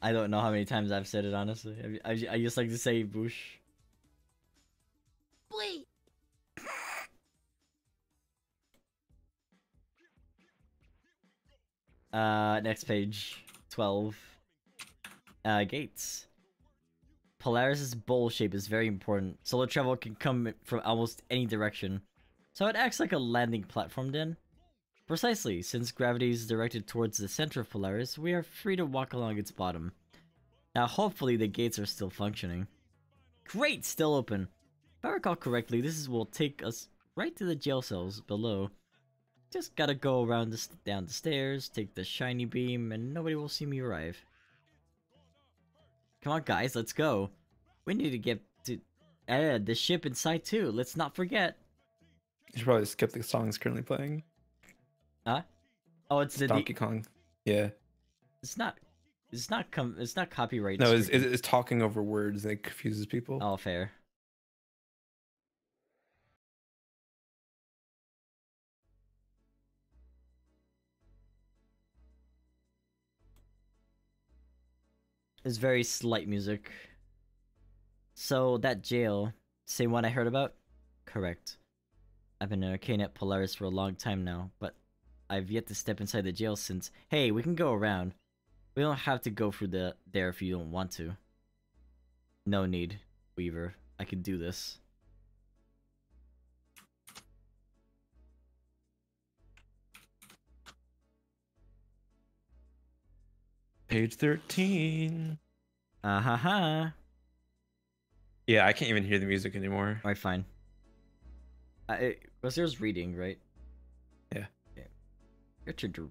I don't know how many times I've said it, honestly. I, I, I just like to say boosh. Wait. Uh, next page. twelve. Uh, gates. Polaris' bowl shape is very important. Solar travel can come from almost any direction, so it acts like a landing platform then. Precisely, since gravity is directed towards the center of Polaris, we are free to walk along its bottom. Now hopefully the gates are still functioning. Great, still open! If I recall correctly, this will take us right to the jail cells below. Just gotta go around this, down the stairs, take the shiny beam, and nobody will see me arrive. Come on guys, let's go! We need to get to uh, the ship inside too, let's not forget! You should probably skip the song that's currently playing. Huh? Oh, it's the Donkey Kong. Yeah. It's not. It's not. Com it's not copyright. No, it's, it's talking over words and it confuses people. Oh, fair. It's very slight music. So that jail, same one I heard about? Correct. I've been an arcane at Polaris for a long time now, but I've yet to step inside the jail since... Hey, we can go around. We don't have to go through the there if you don't want to. No need, Weaver. I can do this. Page thirteen. Ah ha ha. Yeah, I can't even hear the music anymore. Alright, fine. Uh, it was yours reading, right?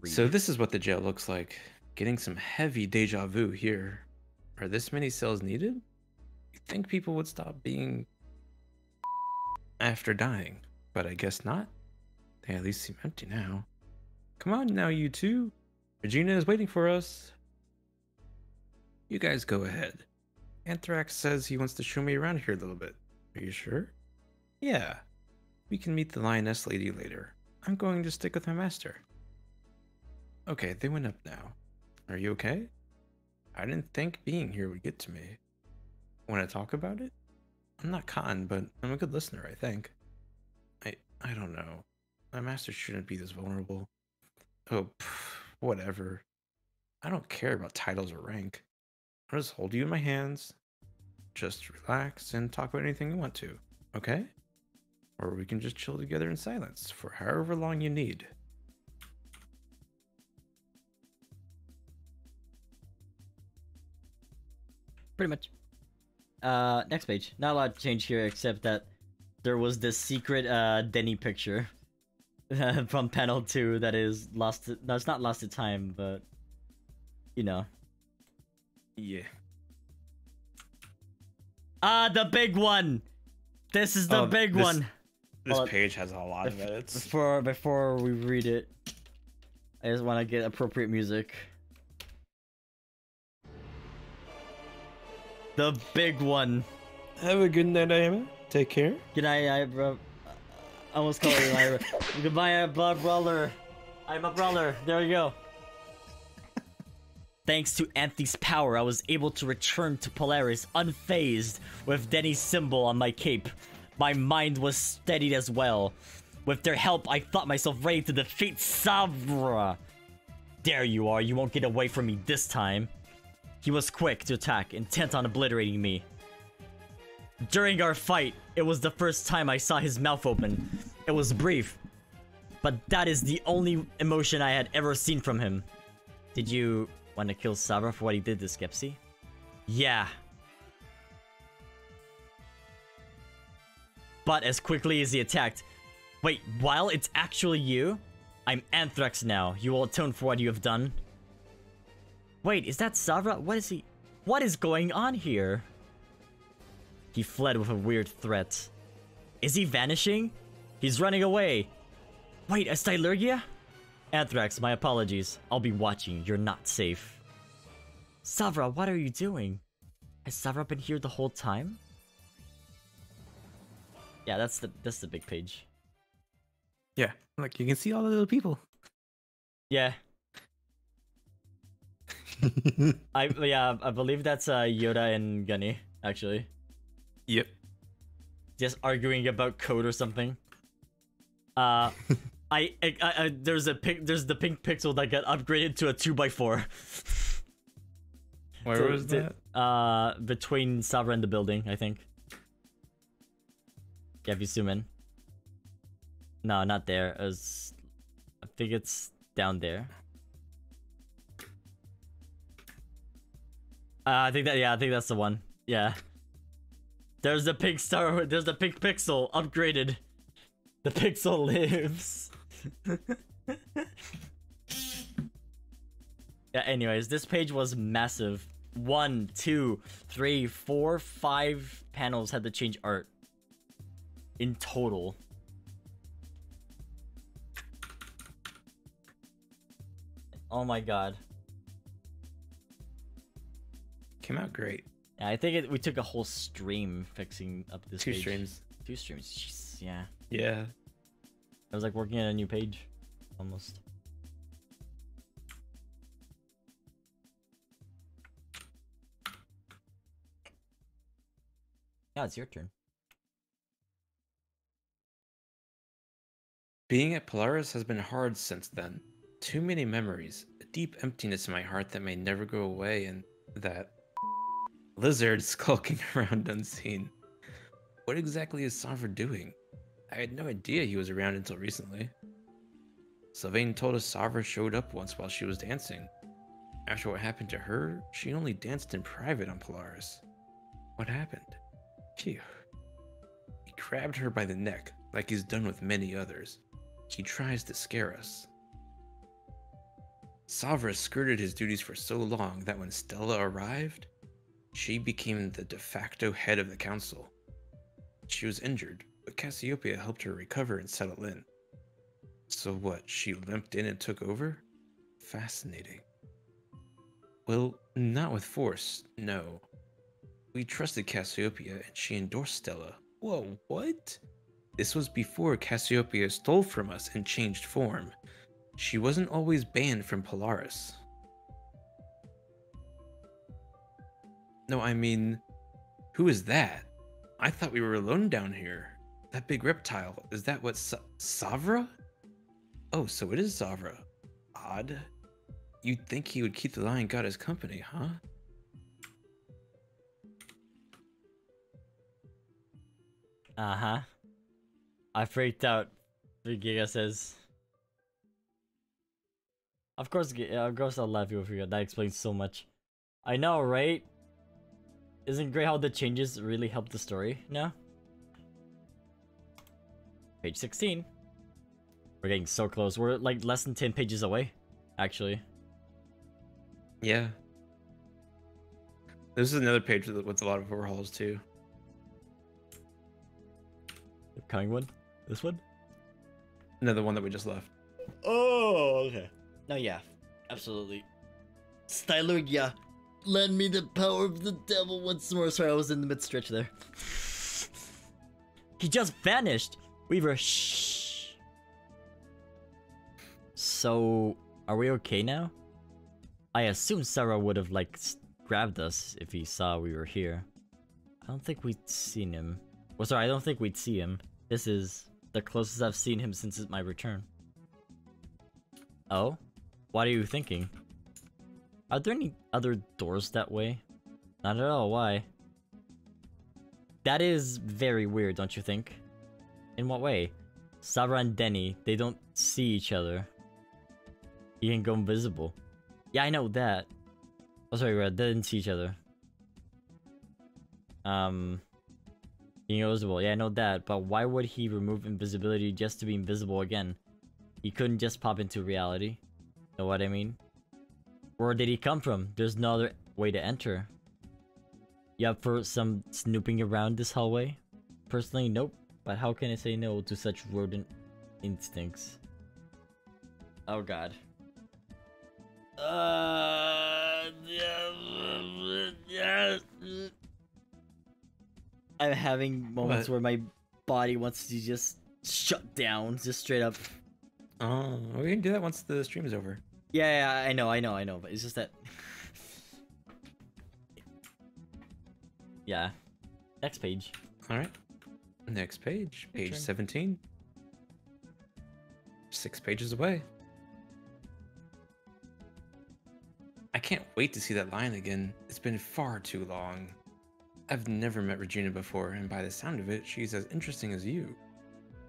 So this is what the jail looks like. Getting some heavy deja vu here. Are this many cells needed? You think people would stop being after dying, but I guess not. They at least seem empty now. Come on now, you two. Regina is waiting for us. You guys go ahead. Anthrax says he wants to show me around here a little bit. Are you sure? Yeah. We can meet the lioness lady later. I'm going to stick with my master. Okay, they went up now. Are you okay? I didn't think being here would get to me. Want to talk about it? I'm not Cotton, but I'm a good listener, I think. I I don't know. My master shouldn't be this vulnerable. Oh, pff, whatever. I don't care about titles or rank. I'll just hold you in my hands. Just relax and talk about anything you want to, okay? Or we can just chill together in silence for however long you need. Pretty much. Uh, next page. Not a lot to change here, except that there was this secret uh, Denny picture from panel two that is lost. To, no, it's not lost to time, but you know. Yeah. Ah, the big one. This is the oh, big this, one. This well, page has a lot of edits. Before before we read it, I just want to get appropriate music. The big one. Have a good night, Ayama. Take care. Good night, I bro. I almost called you Ira. Goodbye, brother. I'm a brother. There we go. Thanks to Anthy's power, I was able to return to Polaris unfazed with Denny's symbol on my cape. My mind was steadied as well. With their help, I thought myself ready to defeat Savra. There you are. You won't get away from me this time. He was quick to attack, intent on obliterating me. During our fight, it was the first time I saw his mouth open. It was brief, but that is the only emotion I had ever seen from him. Did you want to kill Savra for what he did to Skepsy? Yeah. But as quickly as he attacked... Wait, while it's actually you? I'm Anthrax now. You will atone for what you have done. Wait, is that Savra? What is he? What is going on here? He fled with a weird threat. Is he vanishing? He's running away. Wait, a Stylurgia? Anthrax, my apologies. I'll be watching. You're not safe. Savra, what are you doing? Has Savra been here the whole time? Yeah, that's the that's the big page. Yeah, look, you can see all the little people. Yeah. I yeah, I believe that's uh, Yoda and Gunny, actually. Yep. Just arguing about code or something. Uh, I, I, I there's a pic, there's the pink pixel that got upgraded to a two by four. Where to, was to, that? Uh, between Savra and the building, I think. Yeah, if you zoom in. No, not there. It was, I think it's down there. Uh, I think that, yeah, I think that's the one. Yeah. There's the pink star, there's the pink pixel, upgraded. The pixel lives. Yeah, anyways, this page was massive. One, two, three, four, five panels had to change art. In total. Oh my god. Came out great. Yeah, I think it, we took a whole stream fixing up this Two page. Two streams. Two streams, jeez, yeah. Yeah. I was like working on a new page. Almost. Yeah, it's your turn. Being at Polaris has been hard since then. Too many memories, a deep emptiness in my heart that may never go away, and that lizard skulking around unseen. What exactly is Savra doing? I had no idea he was around until recently. Sylvain told us Savra showed up once while she was dancing. After what happened to her, she only danced in private on Polaris. What happened? Phew. He grabbed her by the neck, like he's done with many others. He tries to scare us. Savra skirted his duties for so long that when Stella arrived, she became the de facto head of the council. She was injured, but Cassiopeia helped her recover and settle in. So what, she limped in and took over? Fascinating. Well, not with force, no. We trusted Cassiopeia and she endorsed Stella. Whoa, what? This was before Cassiopeia stole from us and changed form. She wasn't always banned from Polaris. No, I mean, who is that? I thought we were alone down here. That big reptile, is that what Sa- Savra? Oh, so it is Savra. Odd. You'd think he would keep the lion goddess company, huh? Uh-huh. I freaked out. Giga says... Of course, of course I'll laugh you if you got that. Explains so much. I know, right? Isn't great how the changes really help the story now? Page sixteen. We're getting so close. We're like less than ten pages away, actually. Yeah. This is another page with, with a lot of overhauls, too. The coming one? This one? No, the one that we just left. Oh, okay. No, yeah, absolutely. Stylurgia, lend me the power of the devil once more. Sorry, I was in the mid-stretch there. He just vanished! Weaver, shh. So, are we okay now? I assume Savra would have, like, grabbed us if he saw we were here. I don't think we'd seen him. Well, sorry, I don't think we'd see him. This is the closest I've seen him since my return. Oh? What are you thinking? Are there any other doors that way? Not at all, why? That is very weird, don't you think? In what way? Savra and Denny, they don't see each other. He can go invisible. Yeah, I know that. Oh, sorry, Red, they didn't see each other. Um... He can go invisible, yeah, I know that, but why would he remove invisibility just to be invisible again? He couldn't just pop into reality. Know what I mean? Where did he come from? There's no other way to enter. You up for some snooping around this hallway? Personally, nope. But how can I say no to such rodent instincts? Oh god. Uh, I'm having moments what? where my body wants to just shut down. Just straight up. Oh, we can do that once the stream is over. Yeah, yeah, I know, I know, I know, but it's just that... yeah. Next page. Alright. Next page. Page seventeen. Six pages away. I can't wait to see that lion again. It's been far too long. I've never met Regina before, and by the sound of it, she's as interesting as you.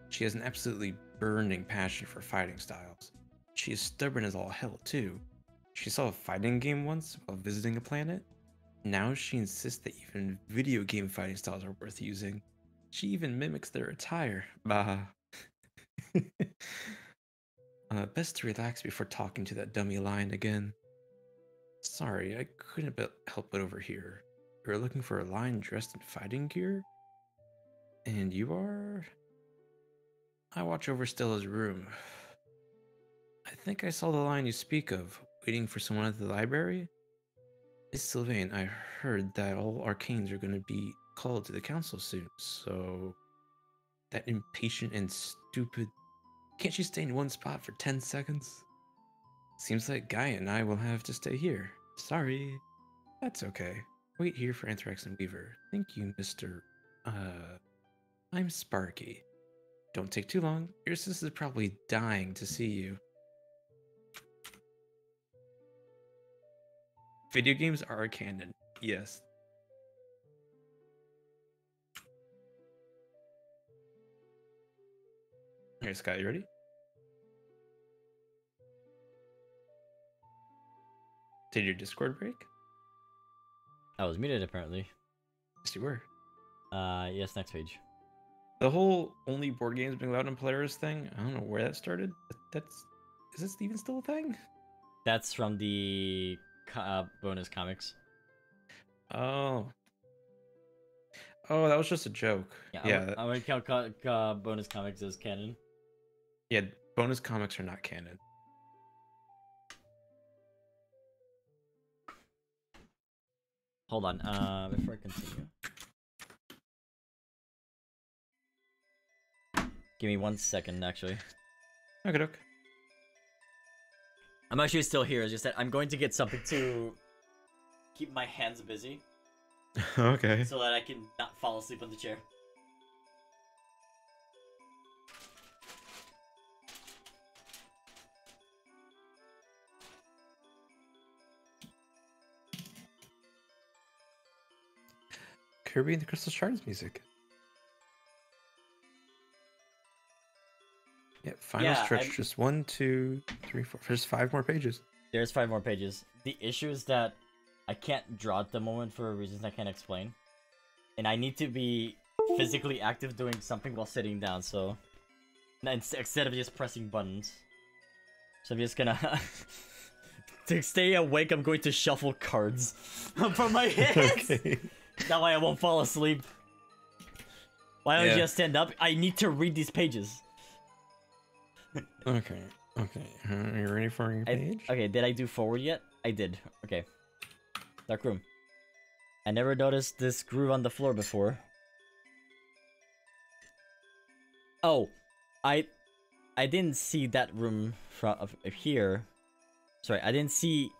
She has an absolutely burning passion for fighting styles. She is stubborn as all hell, too. She saw a fighting game once while visiting a planet. Now she insists that even video game fighting styles are worth using. She even mimics their attire. Bah. uh, best to relax before talking to that dummy lion again. Sorry, I couldn't help but overhear. You were looking for a lion dressed in fighting gear? And you are? I watch over Stella's room. I think I saw the lion you speak of, waiting for someone at the library. It's Sylvain. I heard that all arcanes are going to be called to the council soon, so... That impatient and stupid... Can't she stay in one spot for ten seconds? Seems like Gaia and I will have to stay here. Sorry. That's okay. Wait here for Anthrax and Weaver. Thank you, Mister Uh... I'm Sparky. Don't take too long. Your sister's probably dying to see you. Video games are canon. Yes. Here, Scott, you ready? Did your Discord break? I was muted, apparently. Yes, you were. Uh, yes, next page. The whole only board games being allowed in Polaris thing, I don't know where that started. That's... Is this even still a thing? That's from the... Uh, bonus comics. Oh. Oh, that was just a joke. Yeah, yeah I, would, I would count co uh, bonus comics as canon. Yeah, bonus comics are not canon. Hold on, uh, before I continue. Give me one second, actually. Okay, okay. I'm actually still here, it's just that I'm going to get something to keep my hands busy. Okay. So that I can not fall asleep on the chair. Kirby and the Crystal Shards music. Yeah, final yeah, stretch, I'm... just one, two, three, four. There's five more pages. There's five more pages. The issue is that I can't draw at the moment for reasons I can't explain. And I need to be physically active doing something while sitting down, so... Instead of just pressing buttons. So I'm just gonna... to stay awake, I'm going to shuffle cards from my hands! Okay. That way I won't fall asleep. Why don't yeah. you just stand up? I need to read these pages. Okay, okay. Are you ready for your page? I, okay, did I do forward yet? I did. Okay. Dark room. I never noticed this groove on the floor before. Oh, I I didn't see that room from up here. Sorry, I didn't see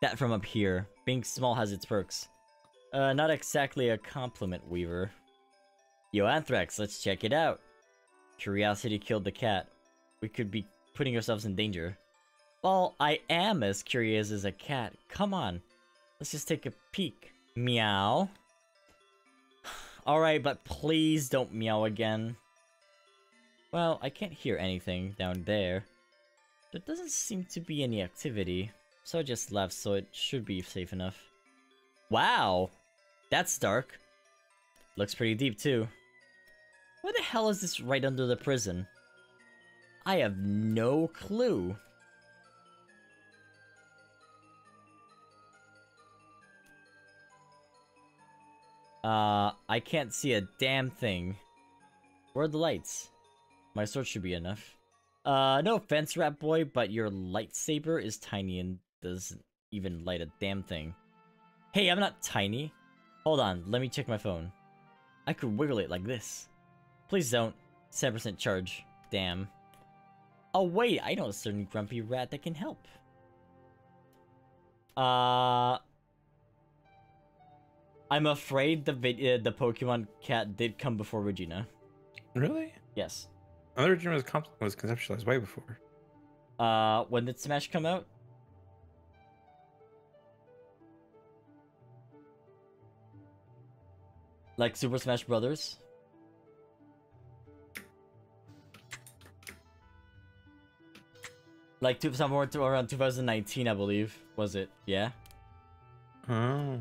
that from up here. Being small has its perks. Uh, not exactly a compliment, Weaver. Yo, Anthrax, let's check it out. Curiosity killed the cat. We could be putting ourselves in danger. Well, I am as curious as a cat. Come on. Let's just take a peek. Meow. Alright, but please don't meow again. Well, I can't hear anything down there. There doesn't seem to be any activity. So I just left, so it should be safe enough. Wow! That's dark. Looks pretty deep, too. What the hell is this right under the prison? I have no clue. Uh, I can't see a damn thing. Where are the lights? My sword should be enough. Uh, no offense, rat boy, but your lightsaber is tiny and doesn't even light a damn thing. Hey, I'm not tiny. Hold on, let me check my phone. I could wiggle it like this. Please don't. seven percent charge. Damn. Oh wait, I know a certain grumpy rat that can help. Uh... I'm afraid the video, the Pokemon cat did come before Regina. Really? Yes. I thought Regina was, was conceptualized way before. Uh, when did Smash come out? Like Super Smash Brothers. Like two, somewhere to around two thousand nineteen, I believe, was it? Yeah. Oh.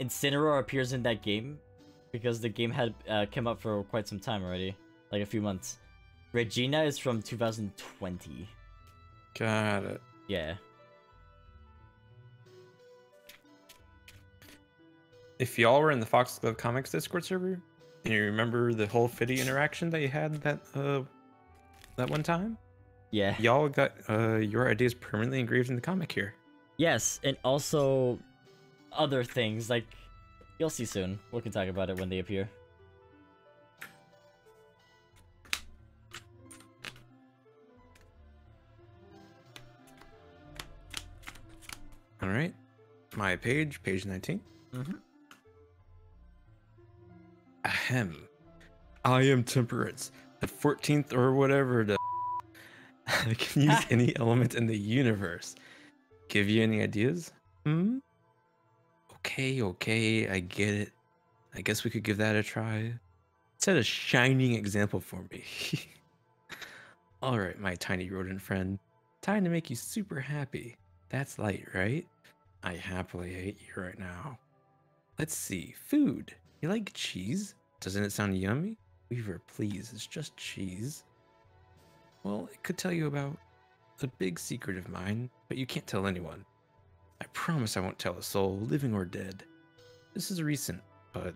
Incineroar appears in that game because the game had uh, come up for quite some time already, like a few months. Regina is from two thousand twenty. Got it. Yeah. If y'all were in the Foxglove Comics Discord server, and you remember the whole Fitty interaction that you had that uh that one time. Yeah. Y'all got uh, your ideas permanently engraved in the comic here. Yes, and also other things, like, you'll see soon. We can talk about it when they appear. Alright. My page, page nineteen. Mm-hmm. Ahem. I am Temperance, the fourteenth or whatever the... I can use any element in the universe. Give you any ideas? Hmm? Okay, okay, I get it. I guess we could give that a try. Set a shining example for me. Alright, my tiny rodent friend. Time to make you super happy. That's light, right? I happily hate you right now. Let's see. Food. You like cheese? Doesn't it sound yummy? Weaver, please, it's just cheese. Well, it could tell you about a big secret of mine, but you can't tell anyone. I promise I won't tell a soul, living or dead. This is recent, but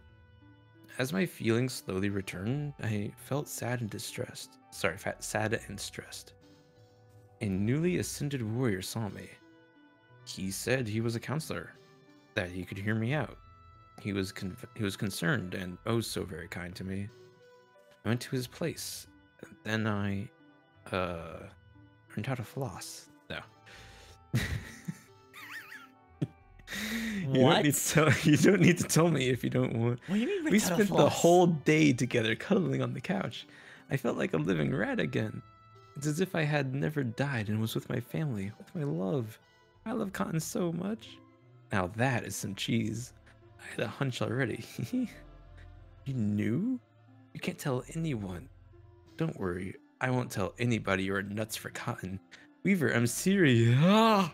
as my feelings slowly returned, I felt sad and distressed. Sorry, fat, sad and stressed. A newly ascended warrior saw me. He said he was a counselor, that he could hear me out. He was con he was concerned and oh so very kind to me. I went to his place, and then I... Uh, learned how to floss. No. you what? Don't need to tell, you don't need to tell me if you don't want. What do you mean we we spent the whole day together cuddling on the couch. I felt like a living rat again. It's as if I had never died and was with my family, with my love. I love Cotton so much. Now that is some cheese. I had a hunch already. You knew? You can't tell anyone. Don't worry. I won't tell anybody you're nuts for Cotton. Weaver, I'm serious. Ah!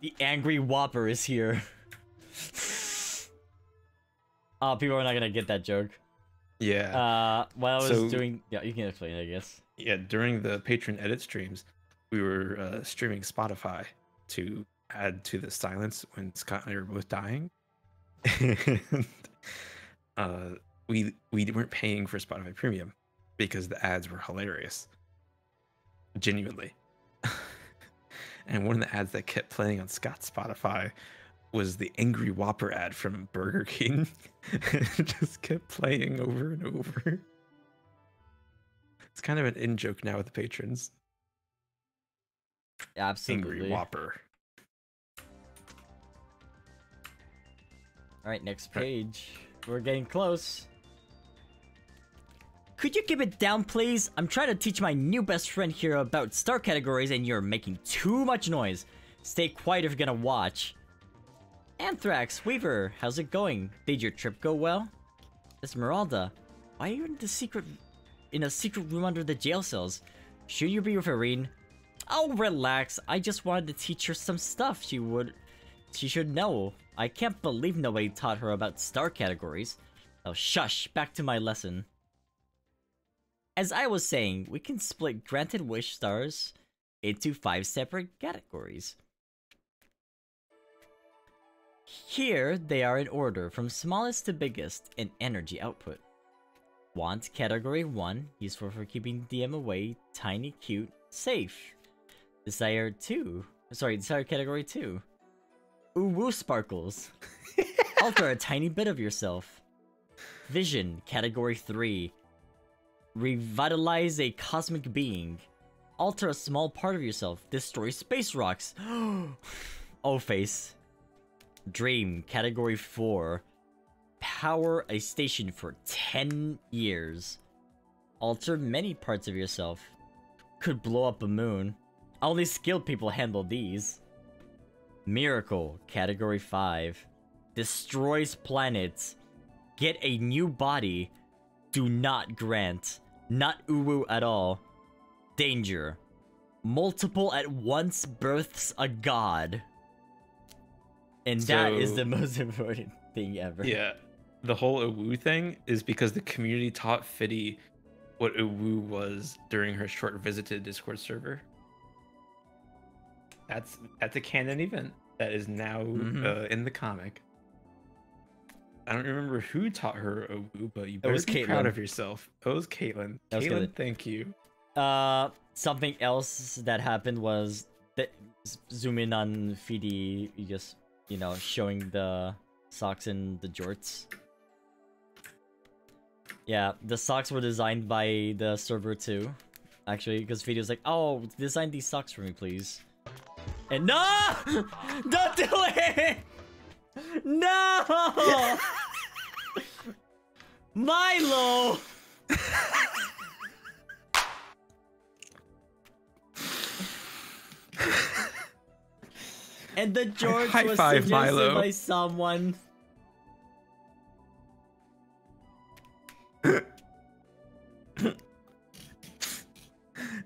The angry whopper is here. Oh, people are not gonna get that joke. Yeah. Uh, while I was so, doing... Yeah, you can explain it, I guess. Yeah, during the patron edit streams, we were uh, streaming Spotify to add to the silence when Scott and I were both dying. And... Uh, We, we weren't paying for Spotify Premium because the ads were hilarious. Genuinely. And one of the ads that kept playing on Scott's Spotify was the Angry Whopper ad from Burger King. It just kept playing over and over. It's kind of an in-joke now with the patrons. Absolutely. Angry Whopper. Alright, next page. We're getting close. Could you keep it down, please? I'm trying to teach my new best friend here about star categories and you're making too much noise. Stay quiet if you're gonna watch. Anthrax, Weaver, how's it going? Did your trip go well? Esmeralda, why are you in the secret- in a secret room under the jail cells? Should you be with Irene? Oh, relax. I just wanted to teach her some stuff she would- she should know. I can't believe nobody taught her about star categories. Oh, shush, back to my lesson. As I was saying, we can split granted wish stars into five separate categories. Here, they are in order, from smallest to biggest, in energy output. Want category one, useful for keeping D M away, tiny, cute, safe. Desire two, sorry, desire category two. Uwu sparkles. Alter a tiny bit of yourself. Vision, category three. Revitalize a cosmic being. Alter a small part of yourself. Destroy space rocks. Oh, face. Dream, category four. Power a station for ten years. Alter many parts of yourself. Could blow up a moon. Only skilled people handle these. Miracle, category five. destroys planets, get a new body, do not grant, not uwu at all, danger, multiple at once births a god. And so, that is the most important thing ever. Yeah, the whole uwu thing is because the community taught Fitty what uwu was during her short visit to the Discord server. That's that's a canon event that is now mm-hmm. uh, in the comic. I don't remember who taught her uwu, but you better be Caitlyn. proud of yourself. It was Caitlyn. That was Caitlyn, good. Thank you. Uh, something else that happened was that zoom in on Fitty, just you know showing the socks and the jorts. Yeah, the socks were designed by the server too, actually, because Fitty was like, "Oh, design these socks for me, please." And no! Don't do it! No! Milo! And the George high was five, suggested Milo. by someone.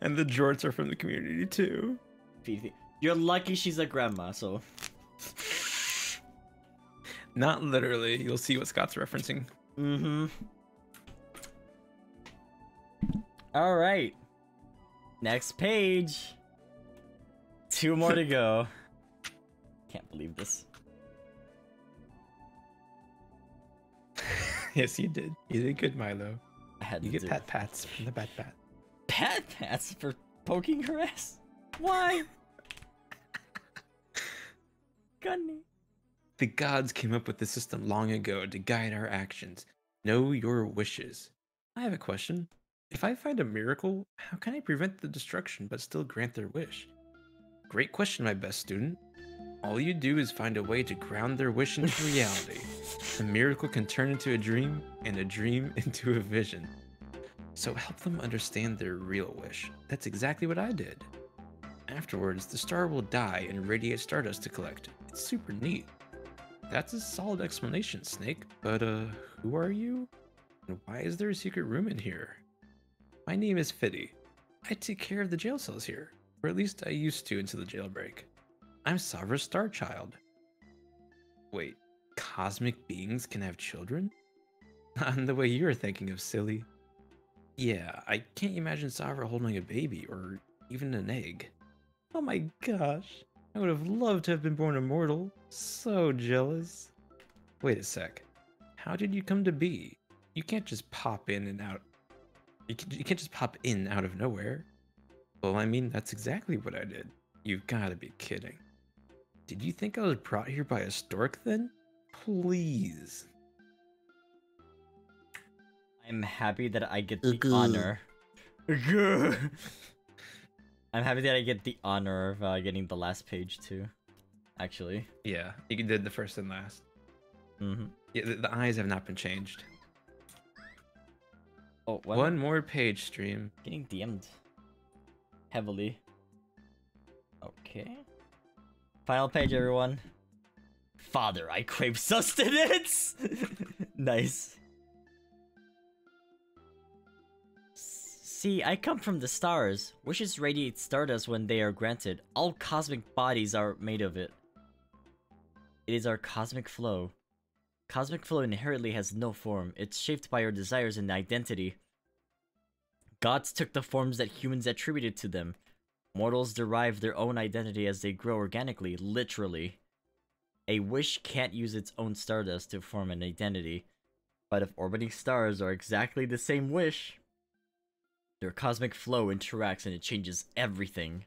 And the jorts are from the community too. You're lucky she's a grandma, so. Not literally. You'll see what Scott's referencing. Mm-hmm. All right. Next page. Two more to go. Can't believe this. Yes, you did. You did good, Milo. I had you to get pat pats from the bat bat. Pat pats for poking her ass? Why? Gunny. The gods came up with this system long ago to guide our actions. Know your wishes. I have a question. If I find a miracle, how can I prevent the destruction but still grant their wish? Great question, my best student. All you do is find a way to ground their wish into reality. A miracle can turn into a dream, and a dream into a vision. So help them understand their real wish. That's exactly what I did. Afterwards, the star will die and radiate stardust to collect. It's super neat. That's a solid explanation, Snake. But, uh, who are you? And why is there a secret room in here? My name is Fitty. I take care of the jail cells here. Or at least I used to until the jailbreak. I'm Savra's star child. Wait, cosmic beings can have children? Not in the way you're thinking of, silly. Yeah, I can't imagine Savra holding a baby or even an egg. Oh my gosh, I would have loved to have been born immortal. So jealous. Wait a sec. How did you come to be? You can't just pop in and out. You, can, you can't just pop in out of nowhere. Well, I mean, that's exactly what I did. You've got to be kidding. Did you think I was brought here by a stork then? Please. I'm happy that I get the honor. I'm happy that I get the honor of uh, getting the last page too, actually. Yeah, you did the first and last. Mm-hmm. Yeah, the, the eyes have not been changed. Oh, one, one more page, stream. Getting D M'd heavily. Okay. Final page, everyone. Father, I crave sustenance. Nice. See, I come from the stars. Wishes radiate stardust when they are granted. All cosmic bodies are made of it. It is our cosmic flow. Cosmic flow inherently has no form. It's shaped by our desires and identity. Gods took the forms that humans attributed to them. Mortals derive their own identity as they grow organically, literally. A wish can't use its own stardust to form an identity. But if orbiting stars are exactly the same wish, their cosmic flow interacts and it changes everything.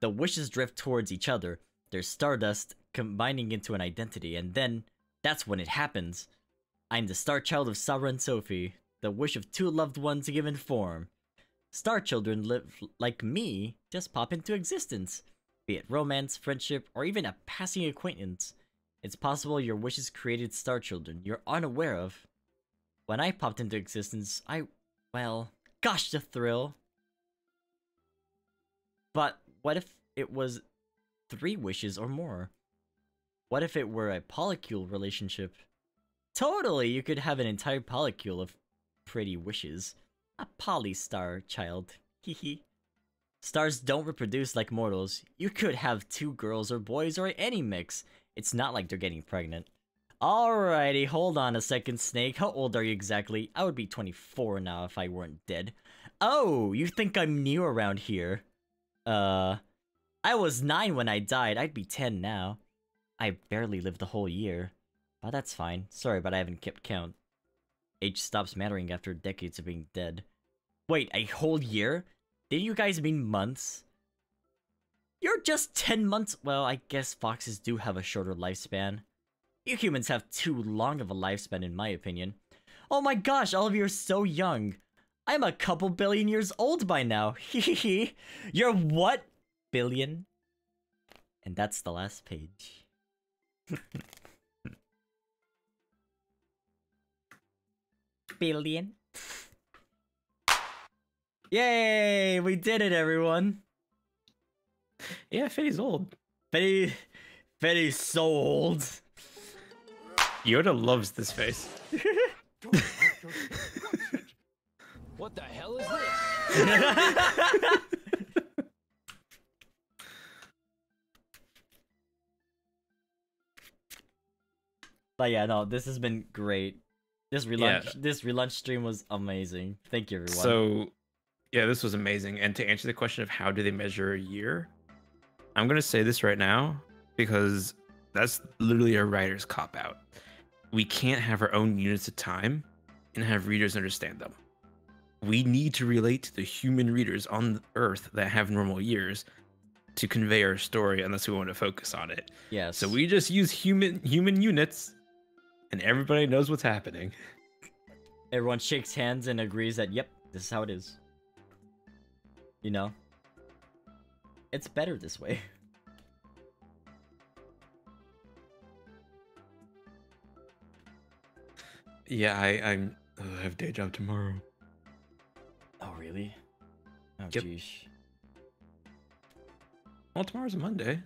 The wishes drift towards each other, their stardust combining into an identity, and then, that's when it happens. I'm the star child of Savra and Sophie, the wish of two loved ones given form. Star children live like me, just pop into existence. Be it romance, friendship, or even a passing acquaintance. It's possible your wishes created star children you're unaware of. When I popped into existence, I, well... gosh, the thrill. But what if it was three wishes or more? What if it were a polycule relationship? Totally, you could have an entire polycule of pretty wishes. A polystar child. Hehe. Stars don't reproduce like mortals. You could have two girls or boys or any mix. It's not like they're getting pregnant. Alrighty, hold on a second, Snake. How old are you exactly? I would be twenty-four now if I weren't dead. Oh, you think I'm new around here? Uh, I was nine when I died. I'd be ten now. I barely lived the whole year. But that's fine. Sorry, but I haven't kept count. Age stops mattering after decades of being dead. Wait, a whole year? Didn't you guys mean months? You're just ten months- well, I guess foxes do have a shorter lifespan. You humans have too long of a lifespan in my opinion. Oh my gosh, all of you are so young! I'm a couple billion years old by now, hehehe! You're what? Billion? And that's the last page. Billion? Yay! We did it, everyone! Yeah, Fitty's old. Fitty... Fitty's so old. Yoda loves this face. What the hell is this? But yeah, no, this has been great. This relaunch, yeah. this relaunch stream was amazing. Thank you, everyone. So... yeah, this was amazing. And to answer the question of how do they measure a year, I'm going to say this right now because that's literally a writer's cop-out. We can't have our own units of time and have readers understand them. We need to relate to the human readers on Earth that have normal years to convey our story unless we want to focus on it. Yeah. So we just use human human units and everybody knows what's happening. Everyone shakes hands and agrees that, yep, this is how it is. You know, it's better this way. Yeah, I, I'm. Uh, I have day job tomorrow. Oh really? Oh yep. Geesh. Well, tomorrow's Monday.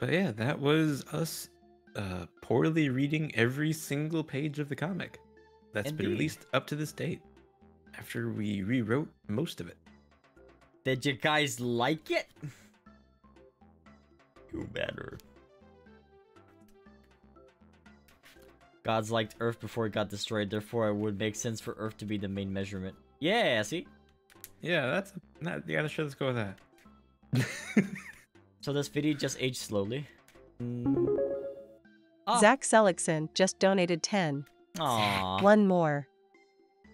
But yeah, that was us uh, poorly reading every single page of the comic that's Indeed. been released up to this date. After we rewrote most of it. Did you guys like it? You better. Gods liked Earth before it got destroyed, therefore it would make sense for Earth to be the main measurement. Yeah, see? Yeah, that's not yeah, sure, let's go with that. So this video just aged slowly. Mm. Oh. Zach Seligson just donated ten. Aww. One more.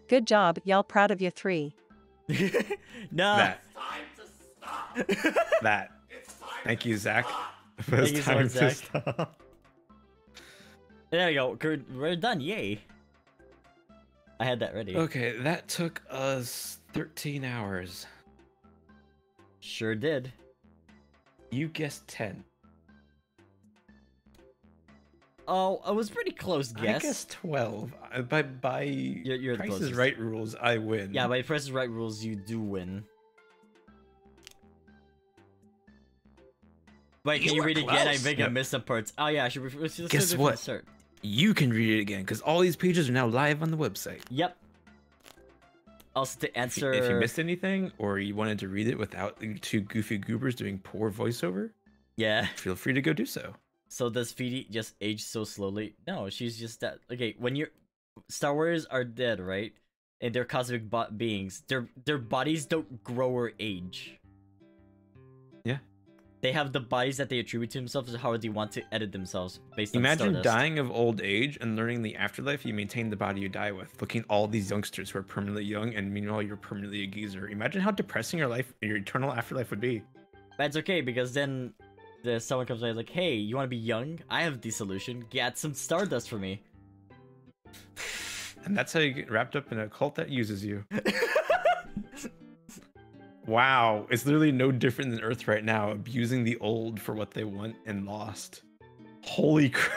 Good job, y'all, proud of you three. No. That. It's time to stop. That. It's time Thank to you, Zach. Thank you so much, Zach. Stop. There we go. We're done. Yay. I had that ready. Okay, that took us thirteen hours. Sure did. You guessed ten. Oh, I was pretty close guess. I guess twelve. By by you're, you're Price is Right rules, I win. Yeah, by Price is Right rules, you do win. Wait, can you, you read it again? I think no. I missed some parts. Oh yeah, I should. Let's guess what? Start. You can read it again because all these pages are now live on the website. Yep. Also to answer, if you, if you missed anything or you wanted to read it without two goofy goobers doing poor voiceover, yeah, feel free to go do so. So does Fitty just age so slowly? No, she's just that. Okay, when you're... Star Warriors are dead, right? And they're cosmic beings. Their their bodies don't grow or age. Yeah. They have the bodies that they attribute to themselves. How they want to edit themselves based on Imagine Stardust. Dying of old age and learning the afterlife. You maintain the body you die with. Looking at all these youngsters who are permanently young and meanwhile you're permanently a geezer. Imagine how depressing your life, your eternal afterlife would be. That's okay because then... There's someone comes by like, hey, you want to be young? I have the solution. Get some Stardust for me. And that's how you get wrapped up in a cult that uses you. Wow, it's literally no different than Earth right now, abusing the old for what they want and lost. Holy crap.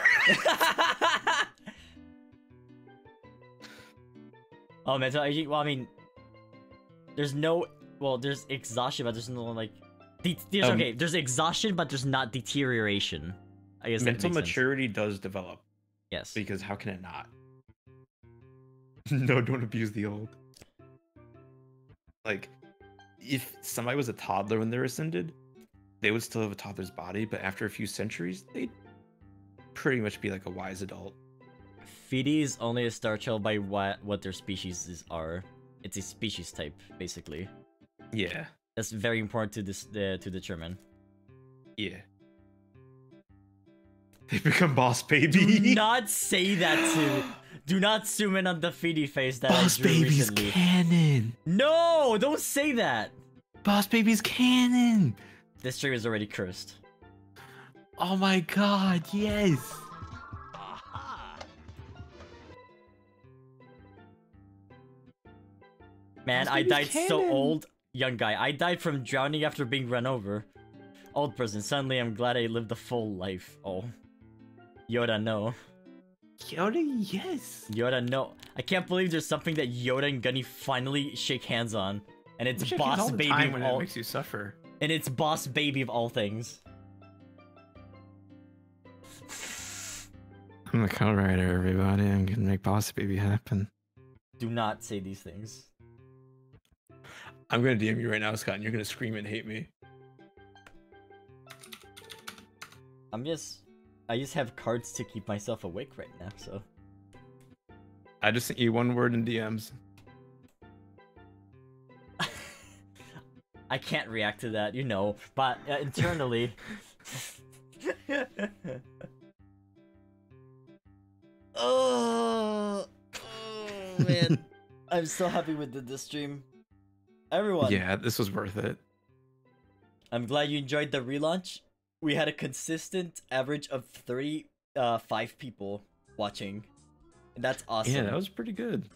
Oh, man, so I, well, I mean, there's no, well, there's exhaustion, but there's no, like, De there's, um, okay, there's exhaustion, but there's not deterioration. I guess mental maturity sense. does develop. Yes. Because how can it not? No, don't abuse the old. Like, if somebody was a toddler when they were ascended, they would still have a toddler's body, but after a few centuries, they'd pretty much be like a wise adult. Fitty is only a star child by what what their species are. It's a species type, basically. Yeah. That's very important to this uh, to determine. Yeah. They become boss baby. Do not say that to me. Do not zoom in on the Fitty face that boss I drew baby's recently. Canon. No, don't say that. Boss baby's canon. This stream is already cursed. Oh my god, yes. Aha. Man, boss I died canon. so old. Young guy, I died from drowning after being run over. Old person, suddenly I'm glad I lived a full life. Oh. Yoda, no. Yoda, yes. Yoda, no. I can't believe there's something that Yoda and Gunny finally shake hands on. And it's boss baby of all... It makes you suffer. And it's boss baby of all things. I'm the co-writer, everybody. I'm gonna make boss baby happen. Do not say these things. I'm gonna D M you right now, Scott, and you're gonna scream and hate me. I'm just... I just have cards to keep myself awake right now, so... I just sent you one word in D Ms. I can't react to that, you know, but uh, internally... Oh, oh, man. I'm so happy we did this stream. Everyone. Yeah, this was worth it. I'm glad you enjoyed the relaunch. We had a consistent average of thirty-five people watching. And that's awesome. Yeah, that was pretty good.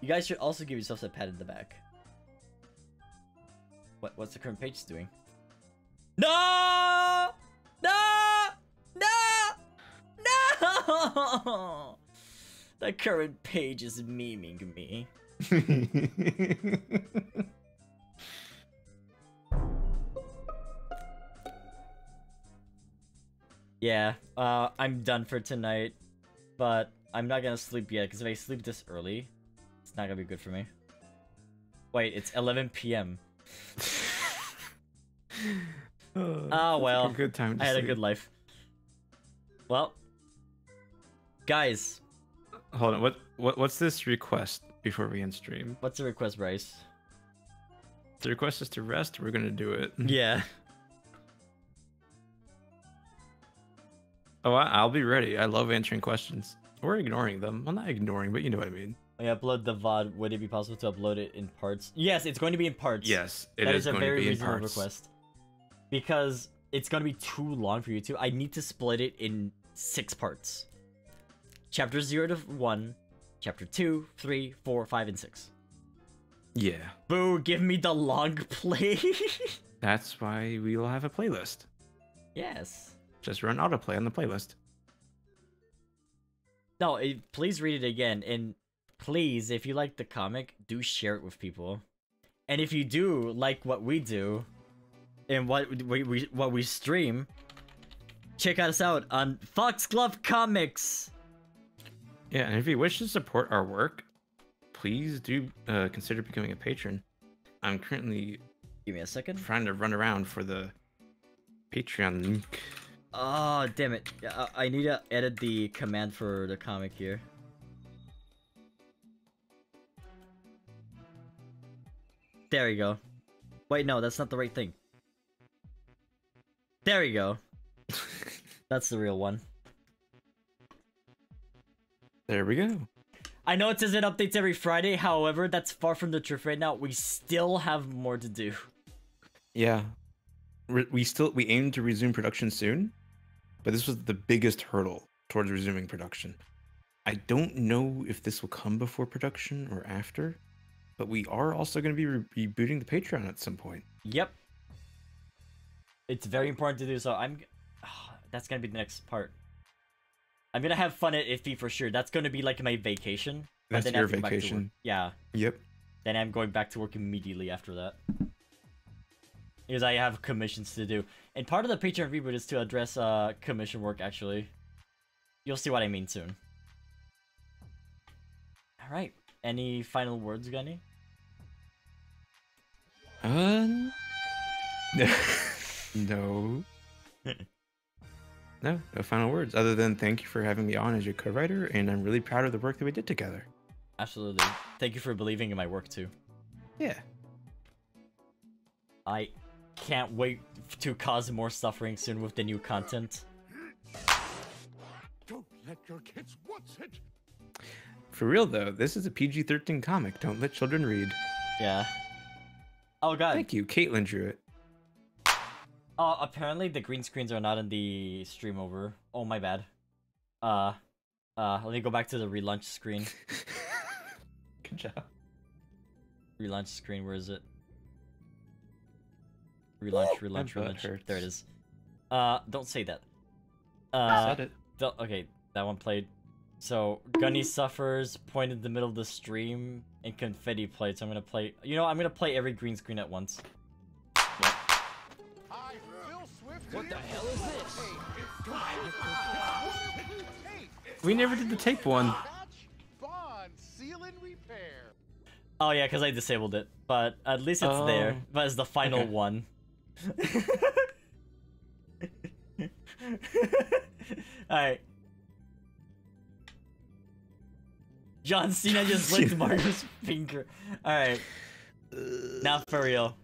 You guys should also give yourselves a pat in the back. What what's the current page doing? No! No! No! No! The current page is memeing me. Yeah, uh, I'm done for tonight, but I'm not gonna sleep yet, because if I sleep this early, it's not gonna be good for me. Wait, it's eleven p m Oh, oh well, like good time to I had sleep. a good life. Well, guys, hold on. What what what's this request? Before we end stream. What's the request, Bryce? If the request is to rest, we're gonna do it. Yeah. Oh, I I'll be ready. I love answering questions. Or ignoring them. Well, not ignoring, but you know what I mean. I upload the V O D. Would it be possible to upload it in parts? Yes, it's going to be in parts. Yes, it that is, is a going very to be reasonable in parts. request. Because it's gonna be too long for YouTube. I need to split it in six parts. Chapter zero to one. Chapter two, three, four, five, and six. Yeah. Boo, give me the long play. That's why we'll have a playlist. Yes. Just run autoplay on the playlist. No, it, please read it again. And please, if you like the comic, do share it with people. And if you do like what we do and what we, we, what we stream, check us out on Foxglove Comics. Yeah, and if you wish to support our work, please do uh, consider becoming a patron. I'm currently give me a second trying to run around for the Patreon link. Oh, damn it. I, I need to edit the command for the comic here. There we go. Wait, no, that's not the right thing. There we go. That's the real one. There we go. I know it says it updates every Friday, however, that's far from the truth right now. We still have more to do. Yeah. We still we aim to resume production soon, but this was the biggest hurdle towards resuming production. I don't know if this will come before production or after, but we are also going to be re rebooting the Patreon at some point. Yep. It's very important to do so. I'm oh, that's going to be the next part. I'm gonna have fun at Iffy for sure. That's gonna be like my vacation. That's then your vacation. Yeah. Yep. Then I'm going back to work immediately after that. because I have commissions to do. And part of the Patreon reboot is to address uh, commission work, actually. You'll see what I mean soon. Alright. Any final words, Gunny? Um... no. No, no final words. Other than thank you for having me on as your co-writer, and I'm really proud of the work that we did together. Absolutely. Thank you for believing in my work, too. Yeah. I can't wait to cause more suffering soon with the new content. Don't let your kids watch it. For real, though, this is a P G thirteen comic. Don't let children read. Yeah. Oh, God. Thank you. Caitlyn drew it. Uh, apparently the green screens are not in the stream over. Oh, my bad. Uh, uh, let me go back to the relaunch screen. Good job. Relaunch screen, where is it? Relaunch, oh, relaunch, relaunch. There it is. Uh, don't say that. Uh, I said it. The, okay, that one played. So, Gunny suffers, point in the middle of the stream, and confetti played. So I'm gonna play, you know, I'm gonna play every green screen at once. What the hell is this? We never did the tape one. Oh yeah, because I disabled it. But at least it's oh. there. But it's the final okay. one. Alright. John Cena just licked Mario's finger. Alright. Not for real.